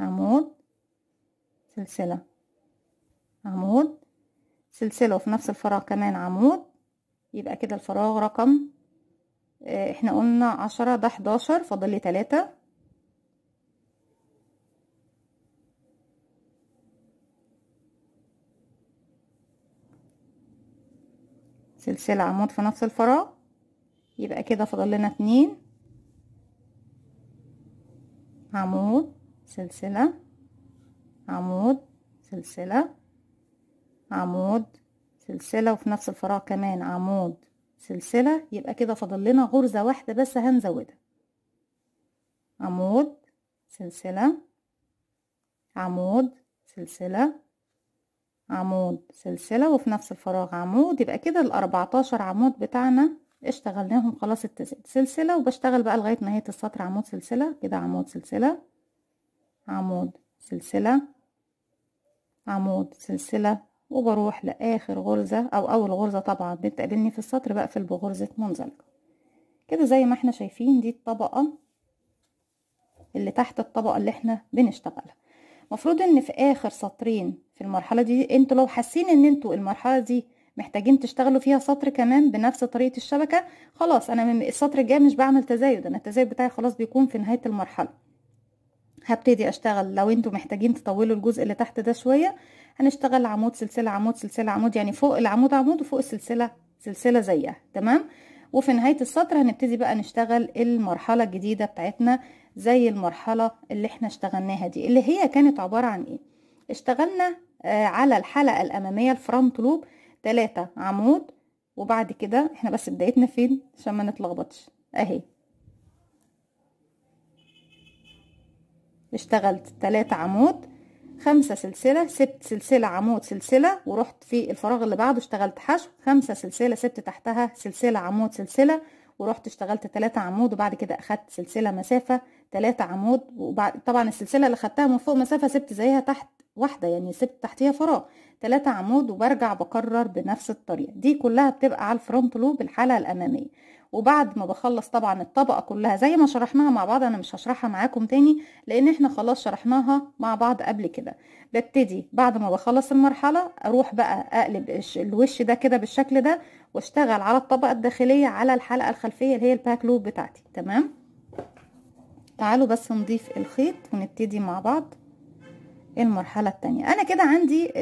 عمود، سلسلة، عمود، سلسلة، وفي نفس الفراغ كمان عمود. يبقى كده الفراغ رقم اه احنا قلنا عشرة، ده حداشر، فاضل لي تلاتة، سلسلة، عمود في نفس الفراغ. يبقى كده فاضل لنا اتنين، عمود، سلسلة، عمود، سلسلة، عمود، سلسلة، وفي نفس الفراغ كمان عمود، سلسلة. يبقى كده فاضل لنا غرزة واحدة بس هنزودها، عمود، سلسلة، عمود، سلسلة، عمود، سلسلة، وفي نفس الفراغ عمود. يبقى كده الاربعتاشر عمود بتاعنا اشتغلناهم خلاص. التزايد سلسلة، وبشتغل بقى لغاية نهاية السطر عمود، سلسلة، كده عمود، سلسلة، عمود، سلسلة، عمود، سلسلة، وبروح لاخر غرزه او اول غرزه طبعا بتقابلني في السطر، بقفل بغرزه منزلقه. كده زي ما احنا شايفين دي الطبقه اللي تحت الطبقه اللي احنا بنشتغلها. المفروض ان في اخر سطرين في المرحله دي، انتوا لو حاسين ان انتوا المرحله دي محتاجين تشتغلوا فيها سطر كمان بنفس طريقه الشبكه، خلاص انا من السطر الجاي مش بعمل تزايد، انا التزايد بتاعي خلاص بيكون في نهايه المرحله. هبتدي اشتغل. لو انتوا محتاجين تطولوا الجزء اللي تحت ده شويه هنشتغل عمود سلسله عمود سلسله عمود، يعني فوق العمود عمود وفوق السلسله سلسله زيها، تمام. وفي نهايه السطر هنبتدي بقى نشتغل المرحله الجديده بتاعتنا زي المرحله اللي احنا اشتغلناها دي، اللي هي كانت عباره عن ايه؟ اشتغلنا آه على الحلقه الاماميه الفرونت لوب ثلاثة عمود، وبعد كده احنا بس بدايتنا فين عشان ما نتلخبطش اهي. اشتغلت ثلاثة عمود خمسة سلسلة سبت سلسلة عمود سلسلة، ورحت في الفراغ اللي بعده اشتغلت حشو خمسة سلسلة سبت تحتها سلسلة عمود سلسلة، ورحت اشتغلت ثلاثة عمود، وبعد كده اخدت سلسلة مسافة ثلاثة عمود، وبعد طبعا السلسلة اللي خدتها من فوق مسافة سبت زيها تحت واحدة، يعني سبت تحتيها فراغ ثلاثة عمود، وبرجع بكرر بنفس الطريقة دي كلها بتبقى على الفرونت لوب الحلقة الأمامية. وبعد ما بخلص طبعا الطبقة كلها زي ما شرحناها مع بعض، أنا مش هشرحها معاكم تاني لأن احنا خلاص شرحناها مع بعض قبل كده. ببتدي بعد ما بخلص المرحلة أروح بقى أقلب الوش ده كده بالشكل ده واشتغل على الطبقة الداخلية على الحلقة الخلفية اللي هي الباك لوب بتاعتي، تمام. تعالوا بس نضيف الخيط ونبتدي مع بعض المرحلة التانية. انا كده عندي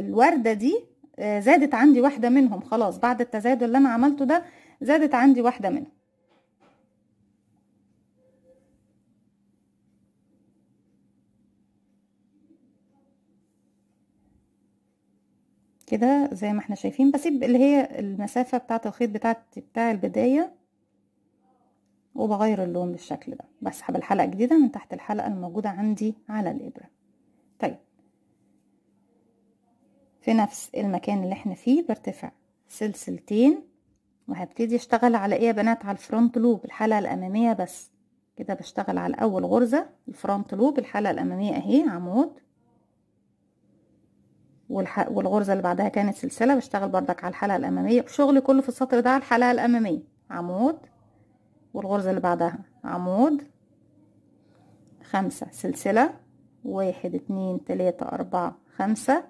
الوردة دي زادت عندي واحدة منهم خلاص، بعد التزايد اللي انا عملته ده زادت عندي واحدة منهم، كده زي ما احنا شايفين. بسيب اللي هي المسافة بتاعة الخيط بتاعت بتاع البداية وبغير اللون بالشكل ده، بسحب الحلقة الجديدة من تحت الحلقة الموجودة عندي على الابرة. طيب في نفس المكان اللي احنا فيه برتفع سلسلتين وهبتدي اشتغل على ايه يا بنات؟ على الفرونت لوب الحلقه الاماميه بس. كده بشتغل على اول غرزه الفرونت لوب الحلقه الاماميه اهي عمود، والح... والغرزه اللي بعدها كانت سلسله، بشتغل بردك على الحلقه الاماميه، وشغلي كله في السطر ده على الحلقه الاماميه عمود، والغرزه اللي بعدها عمود خمسه سلسله واحد اتنين تلاتة اربعة خمسة.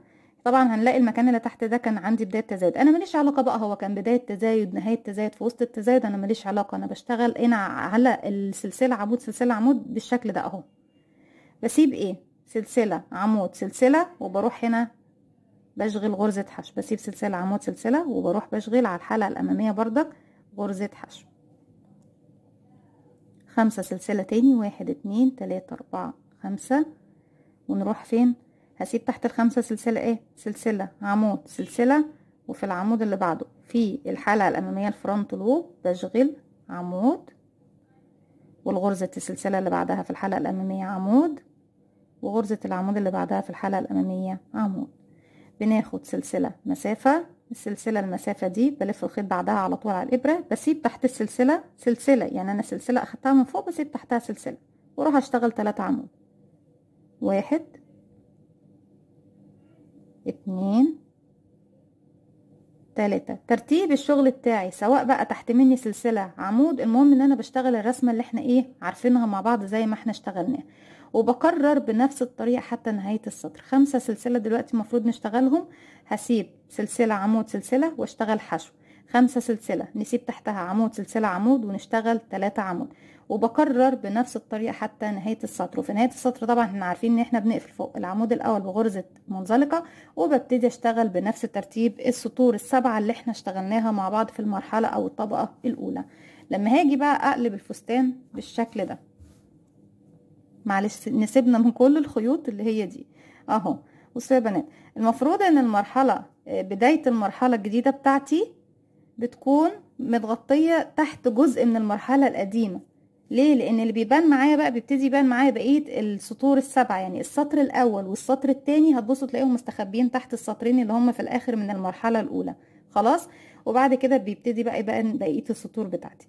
طبعا هنلاقي المكان اللي تحت ده كان عندي بداية تزايد، انا ماليش علاقة بقى هو كان بداية تزايد نهاية تزايد في وسط التزايد، انا ماليش علاقة، انا بشتغل هنا على السلسلة عمود سلسلة عمود بالشكل ده اهو. بسيب ايه؟ سلسلة عمود سلسلة وبروح هنا بشغل غرزة حشو، بسيب سلسلة عمود سلسلة وبروح بشغل على الحلقة الامامية بردك غرزة حشو خمسة سلسلة تاني واحد اتنين تلاتة اربعة خمسة. ونروح فين؟ هسيب تحت الخمسه سلسله ايه؟ سلسله عمود سلسله، وفي العمود اللي بعده في الحلقه الاماميه الفرونت لوب بشغل عمود، والغرزه السلسله اللي بعدها في الحلقه الاماميه عمود، وغرزه العمود اللي بعدها في الحلقه الاماميه عمود. بناخد سلسله مسافه، السلسله المسافه دي بلف الخيط بعدها على طول على الابره، بسيب تحت السلسله سلسله، يعني انا سلسله اخدتها من فوق بسيب تحتها سلسله، واروح اشتغل ثلاثة عمود واحد اتنين تلاتة. ترتيب الشغل بتاعي سواء بقى تحت مني سلسلة عمود، المهم ان انا بشتغل الرسمة اللي احنا ايه عارفينها مع بعض زي ما احنا اشتغلناها، وبكرر بنفس الطريقة حتى نهاية السطر. خمسة سلسلة دلوقتي المفروض نشتغلهم، هسيب سلسلة عمود سلسلة واشتغل حشو خمسة سلسلة، نسيب تحتها عمود سلسلة عمود ونشتغل ثلاثة عمود، وبكرر بنفس الطريقة حتى نهاية السطر. وفي نهاية السطر طبعا احنا عارفين ان احنا بنقفل فوق العمود الاول بغرزة منزلقة، وببتدي اشتغل بنفس ترتيب السطور السبعة اللي احنا اشتغلناها مع بعض في المرحلة او الطبقة الاولى. لما هاجي بقى اقلب الفستان بالشكل ده، معلش نسيبنا من كل الخيوط اللي هي دي اهو. بصوا يا بنات، المفروض ان المرحلة بداية المرحلة الجديدة بتاعتي بتكون متغطية تحت جزء من المرحلة القديمة. ليه؟ لان اللي بيبان معايا بقى بيبتدي يبان معايا بقيه السطور السبعه، يعني السطر الاول والسطر الثاني هتبصوا تلاقيهم مستخبيين تحت السطرين اللي هم في الاخر من المرحله الاولى خلاص. وبعد كده بيبتدي بقى يبان بقيه السطور بتاعتي.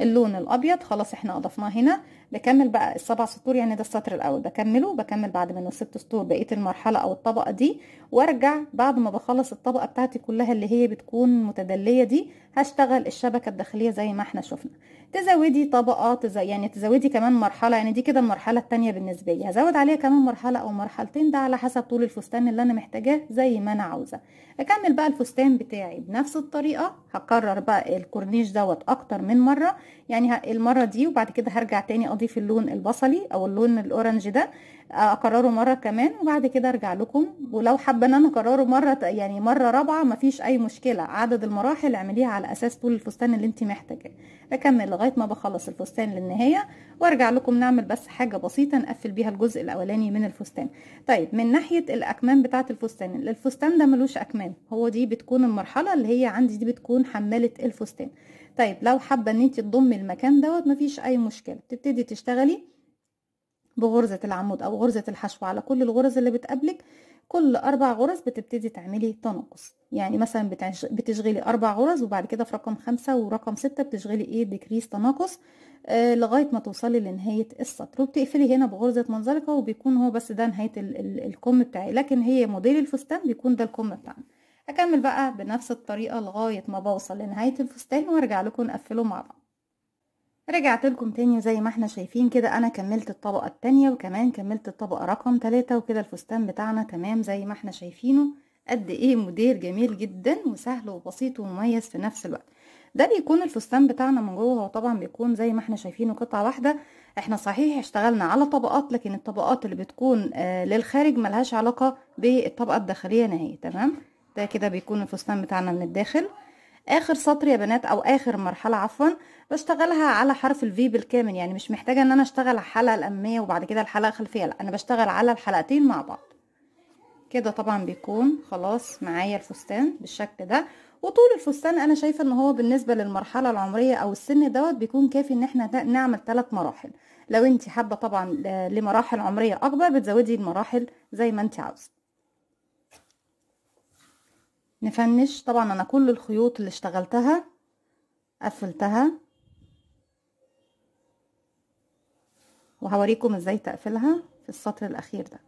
اللون الابيض خلاص احنا اضفناه هنا، بكمل بقى السبع سطور، يعني ده السطر الاول بكمله، بكمل بعد منه ست سطور بقيه المرحله او الطبقه دي، وارجع بعد ما بخلص الطبقه بتاعتي كلها اللي هي بتكون متدليه دي هشتغل الشبكه الداخليه زي ما احنا شفنا. تزودي طبقه تز... يعني تزودي كمان مرحله، يعني دي كده المرحله الثانيه بالنسبه لي، هزود عليها كمان مرحله او مرحلتين، ده على حسب طول الفستان اللي انا محتاجاه زي ما انا عاوزه. اكمل بقى الفستان بتاعي بنفس الطريقه، هكرر بقى الكورنيش دوت اكتر من مره، يعني المره دي وبعد كده هرجع تاني اضيف اللون البصلي او اللون الاورنج ده، اكرره مره كمان وبعد كده ارجع لكم. ولو حابه ان انا اكرره مره يعني مره رابعه مفيش اي مشكله، عدد المراحل اعمليها على اساس طول الفستان اللي انت محتاجاه. اكمل لغايه ما بخلص الفستان للنهايه وارجع لكم نعمل بس حاجه بسيطه نقفل بيها الجزء الاولاني من الفستان. طيب من ناحيه الاكمام بتاعه الفستان، الفستان ده ملوش اكمام، هو دي بتكون المرحله اللي هي عندي دي بتكون حماله الفستان. طيب لو حابه ان انت تضمي المكان دوت مفيش اي مشكله، تبتدي تشتغلي بغرزه العمود او غرزه الحشو على كل الغرز اللي بتقابلك. كل اربع غرز بتبتدي تعملي تناقص، يعني مثلا بتشغلي اربع غرز وبعد كده في رقم خمسه ورقم سته بتشغلي ايه ديكريس تناقص آه لغايه ما توصلي لنهايه السطر، وبتقفلي هنا بغرزه منزلقه، وبيكون هو بس ده نهايه الكم بتاعي، لكن هي موديل الفستان بيكون ده الكم بتاعنا. هكمل بقى بنفس الطريقه لغايه ما بوصل لنهايه الفستان وارجع لكم نقفله مع بعض. رجعت لكم تاني زي ما احنا شايفين كده، انا كملت الطبقه الثانيه وكمان كملت الطبقه رقم ثلاثة، وكده الفستان بتاعنا تمام زي ما احنا شايفينه. قد ايه موديل جميل جدا وسهل وبسيط ومميز في نفس الوقت. ده بيكون الفستان بتاعنا من جوه، هو طبعا بيكون زي ما احنا شايفينه قطعه واحده. احنا صحيح اشتغلنا على طبقات، لكن الطبقات اللي بتكون آه للخارج ملهاش علاقه بالطبقه الداخليه نهائي. تمام، ده كده بيكون الفستان بتاعنا من الداخل. اخر سطر يا بنات او اخر مرحله عفوا بشتغلها على حرف الفي بالكامل، يعني مش محتاجه ان انا اشتغل على الحلقه الاماميه وبعد كده الحلقه الخلفيه، لا انا بشتغل على الحلقتين مع بعض. كده طبعا بيكون خلاص معايا الفستان بالشكل ده. وطول الفستان انا شايفه ان هو بالنسبه للمرحله العمريه او السن دوت بيكون كافي ان احنا نعمل ثلاث مراحل. لو انت حابه طبعا لمراحل عمريه اكبر بتزودي المراحل زي ما انت عاوزه. نفنش طبعا انا كل الخيوط اللي اشتغلتها قفلتها وهوريكم ازاي تقفلها في السطر الاخير ده.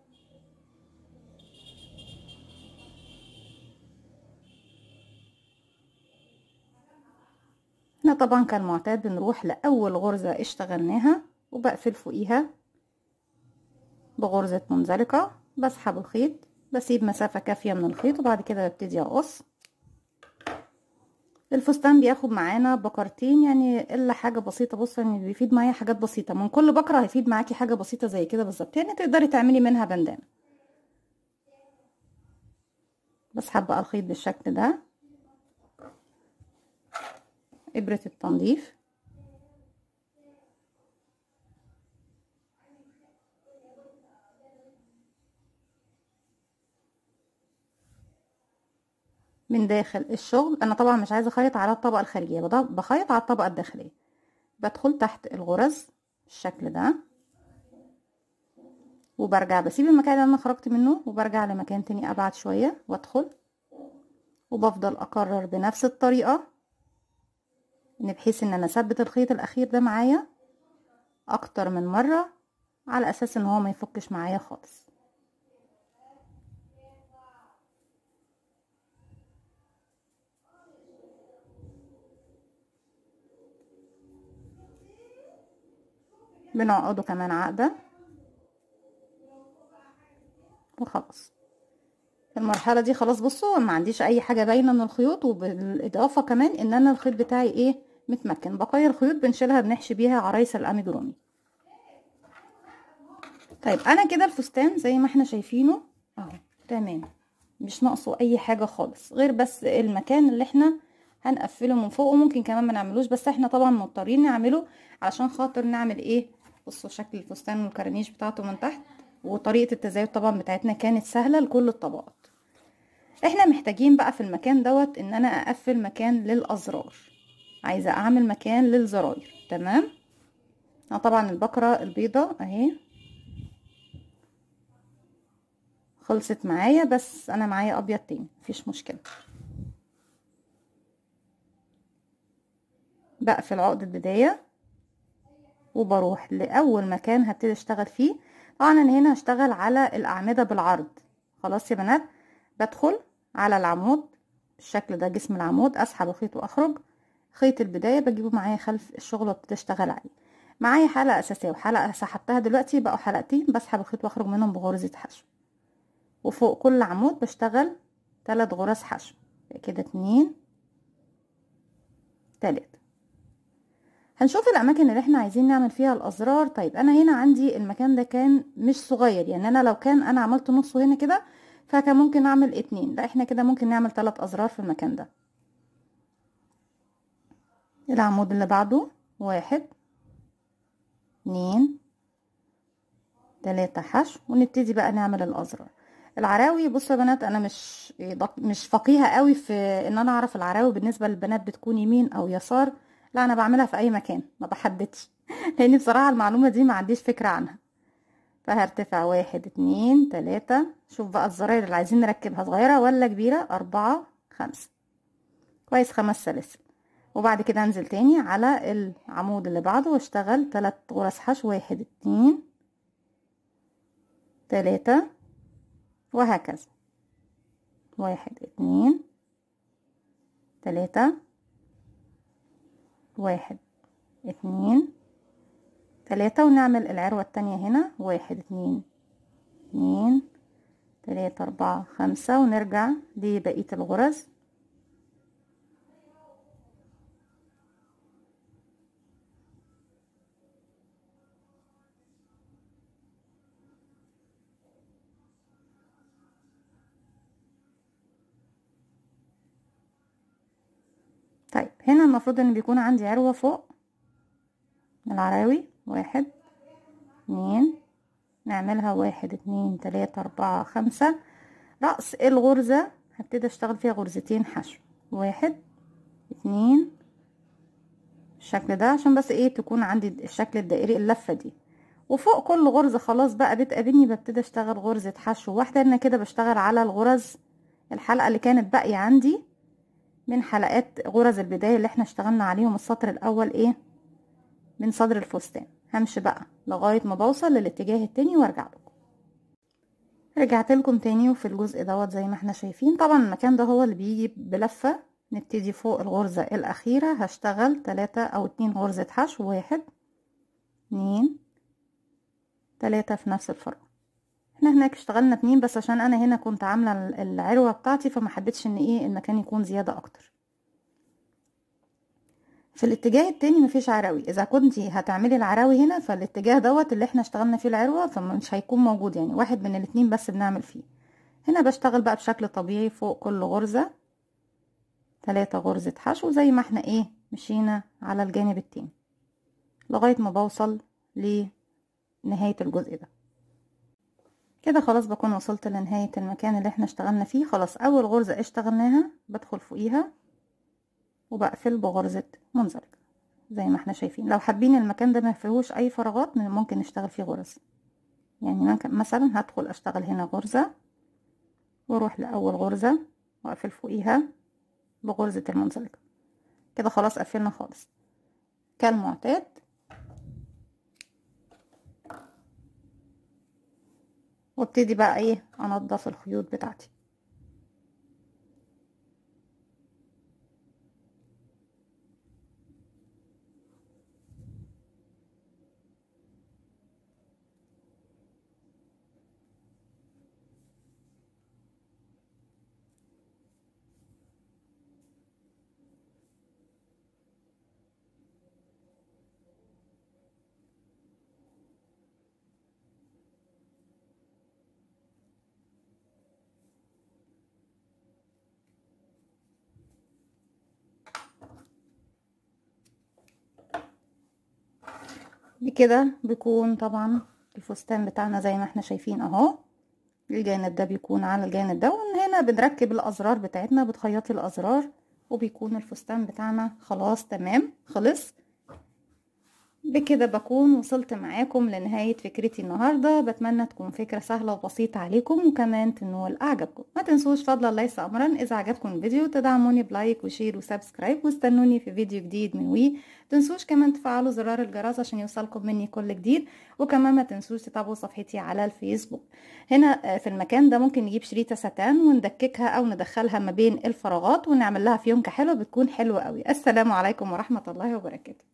هنا طبعا كان معتاد بنروح لاول غرزة اشتغلناها وبقفل فوقيها بغرزة منزلقة، بسحب الخيط بسيب مسافة كافية من الخيط وبعد كده ببتدي اقص. الفستان بياخد معانا بكرتين يعني الا حاجة بسيطة، بص يعني بيفيد معايا حاجات بسيطة، من كل بكرة هيفيد معاكي حاجة بسيطة زي كده بالظبط، يعني تقدري تعملي منها بندانة. بسحب بقى الخيط بالشكل ده، ابرة التنظيف من داخل الشغل. انا طبعا مش عايزه اخيط على الطبقه الخارجيه، بخيط على الطبقه الداخليه. بدخل تحت الغرز بالشكل ده وبرجع بسيب المكان اللي انا خرجت منه وبرجع لمكان تاني ابعد شويه وادخل، وبفضل اكرر بنفس الطريقه ان بحيث ان انا اثبت الخيط الاخير ده معايا اكتر من مره على اساس ان هو ما يفكش معايا خالص. بنعقده كمان عقده وخلاص. المرحله دي خلاص بصوا ما عنديش اي حاجه باينه من الخيوط، وبالاضافه كمان ان انا الخيط بتاعي ايه متمكن. بقايا الخيوط بنشيلها بنحشي بيها عرايس القميص الرومي. طيب انا كده الفستان زي ما احنا شايفينه اهو تمام، مش ناقصه اي حاجه خالص غير بس المكان اللي احنا هنقفله من فوق، وممكن كمان ما نعملوش بس احنا طبعا مضطرين نعمله علشان خاطر نعمل ايه. بصوا شكل الفستان والكرانيش بتاعته من تحت، وطريقه التزايد طبعا بتاعتنا كانت سهله لكل الطبقات. احنا محتاجين بقى في المكان دوت ان انا اقفل مكان للازرار، عايزه اعمل مكان للزراير. تمام، انا طبعا البكره البيضه اهي خلصت معايا، بس انا معايا ابيض تاني مفيش مشكله. بقفل عقدة بداية وبروح لأول مكان هبتدي اشتغل فيه. طبعا انا هنا هشتغل على الأعمدة بالعرض. خلاص يا بنات، بدخل على العمود بالشكل ده، جسم العمود اسحب الخيط واخرج. خيط البداية بجيبه معايا خلف الشغل وابتدي اشتغل عليه. معايا حلقة أساسية وحلقة سحبتها دلوقتي، بقوا حلقتين بسحب الخيط واخرج منهم بغرزة حشو، وفوق كل عمود بشتغل ثلاث غرز حشو كده، اتنين تلاتة. هنشوف الاماكن اللي احنا عايزين نعمل فيها الازرار. طيب انا هنا عندي المكان ده كان مش صغير، يعني انا لو كان انا عملت نصه هنا كده فكان ممكن اعمل اتنين، لا احنا كده ممكن نعمل ثلاث ازرار في المكان ده. العمود اللي بعده واحد اتنين تلاتة حشو، ونبتدي بقى نعمل الازرار. العراوي بصوا يا بنات انا مش مش فقيهة قوي في ان انا اعرف العراوي بالنسبة للبنات بتكون يمين او يسار، لا انا بعملها في اي مكان ما بحددش لان بصراحة المعلومة دي ما عنديش فكرة عنها. فهرتفع واحد اتنين تلاتة، شوف بقى الزراير اللي عايزين نركبها صغيرة ولا كبيرة، اربعة خمسة، كويس خمس سلاسل. وبعد كده انزل تاني على العمود اللي بعده واشتغل تلات غرز حشو، واحد اتنين تلاتة وهكذا، واحد اتنين تلاتة واحد اتنين تلاتة. ونعمل العروة التانية هنا واحد اتنين اتنين تلاتة اربعة خمسة، ونرجع لبقية الغرز. طيب هنا المفروض ان بيكون عندي عروة فوق العراوي، واحد اتنين نعملها واحد اتنين تلاتة اربعة خمسة. رأس الغرزة هبتدي اشتغل فيها غرزتين حشو، واحد اتنين الشكل ده عشان بس ايه تكون عندي الشكل الدائري اللفة دي. وفوق كل غرزة خلاص بقى بتقابلني ببتدي اشتغل غرزة حشو واحدة. انا كده بشتغل على الغرز الحلقة اللي كانت باقية عندي من حلقات غرز البداية اللي احنا اشتغلنا عليهم السطر الاول ايه من صدر الفستان. همشي بقى لغاية ما بوصل للاتجاه التاني وارجع لكم. رجعت لكم تاني وفي الجزء دوت زي ما احنا شايفين طبعا المكان ده هو اللي بيجي بلفة. نبتدي فوق الغرزة الاخيرة هشتغل تلاتة او اتنين غرزة حشو، واحد اتنين تلاتة في نفس الفرق. احنا هناك اشتغلنا اتنين بس عشان انا هنا كنت عاملة العروة بتاعتي فما حبيتش ان ايه المكان يكون زيادة اكتر. في الاتجاه التاني مفيش عراوي، اذا كنتي هتعملي العراوي هنا فالاتجاه دوت اللي احنا اشتغلنا فيه العروة فمش هيكون موجود، يعني واحد من الاتنين بس بنعمل فيه. هنا بشتغل بقى بشكل طبيعي فوق كل غرزة تلاتة غرزة حشو زي ما احنا ايه مشينا على الجانب التاني لغاية ما بوصل لنهاية الجزء ده. كده خلاص بكون وصلت لنهاية المكان اللي احنا اشتغلنا فيه. خلاص اول غرزة اشتغلناها بدخل فوقيها وبقفل بغرزة منزلق زي ما احنا شايفين. لو حابين المكان ده ما فيهوش اي فراغات ممكن نشتغل فيه غرز، يعني مثلا هدخل اشتغل هنا غرزة واروح لاول غرزة واقفل فوقيها بغرزة المنزلق. كده خلاص قفلنا خالص كالمعتاد. وابتدي بقى ايه انضف الخيوط بتاعتي. بكده بيكون طبعا الفستان بتاعنا زي ما احنا شايفين اهو. الجانب ده بيكون على الجانب ده، وهنا بنركب الازرار بتاعتنا بتخيطي الازرار وبيكون الفستان بتاعنا خلاص تمام خلص. بكده بكون وصلت معاكم لنهاية فكرتي النهاردة. بتمنى تكون فكرة سهلة وبسيطة عليكم وكمان تنول اعجابكم. ما تنسوش فضلا ليس امرا اذا عجبكم الفيديو تدعموني بلايك وشير وسبسكرايب واستنوني في فيديو جديد من وي. تنسوش كمان تفعلوا زرار الجرس عشان يوصلكم مني كل جديد، وكمان ما تنسوش تتابعوا صفحتي على الفيسبوك. هنا في المكان ده ممكن نجيب شريطة ستان وندككها او ندخلها ما بين الفراغات ونعمل لها فيونكة حلوة بتكون حلوة قوي. السلام عليكم ورحمة الله وبركاته.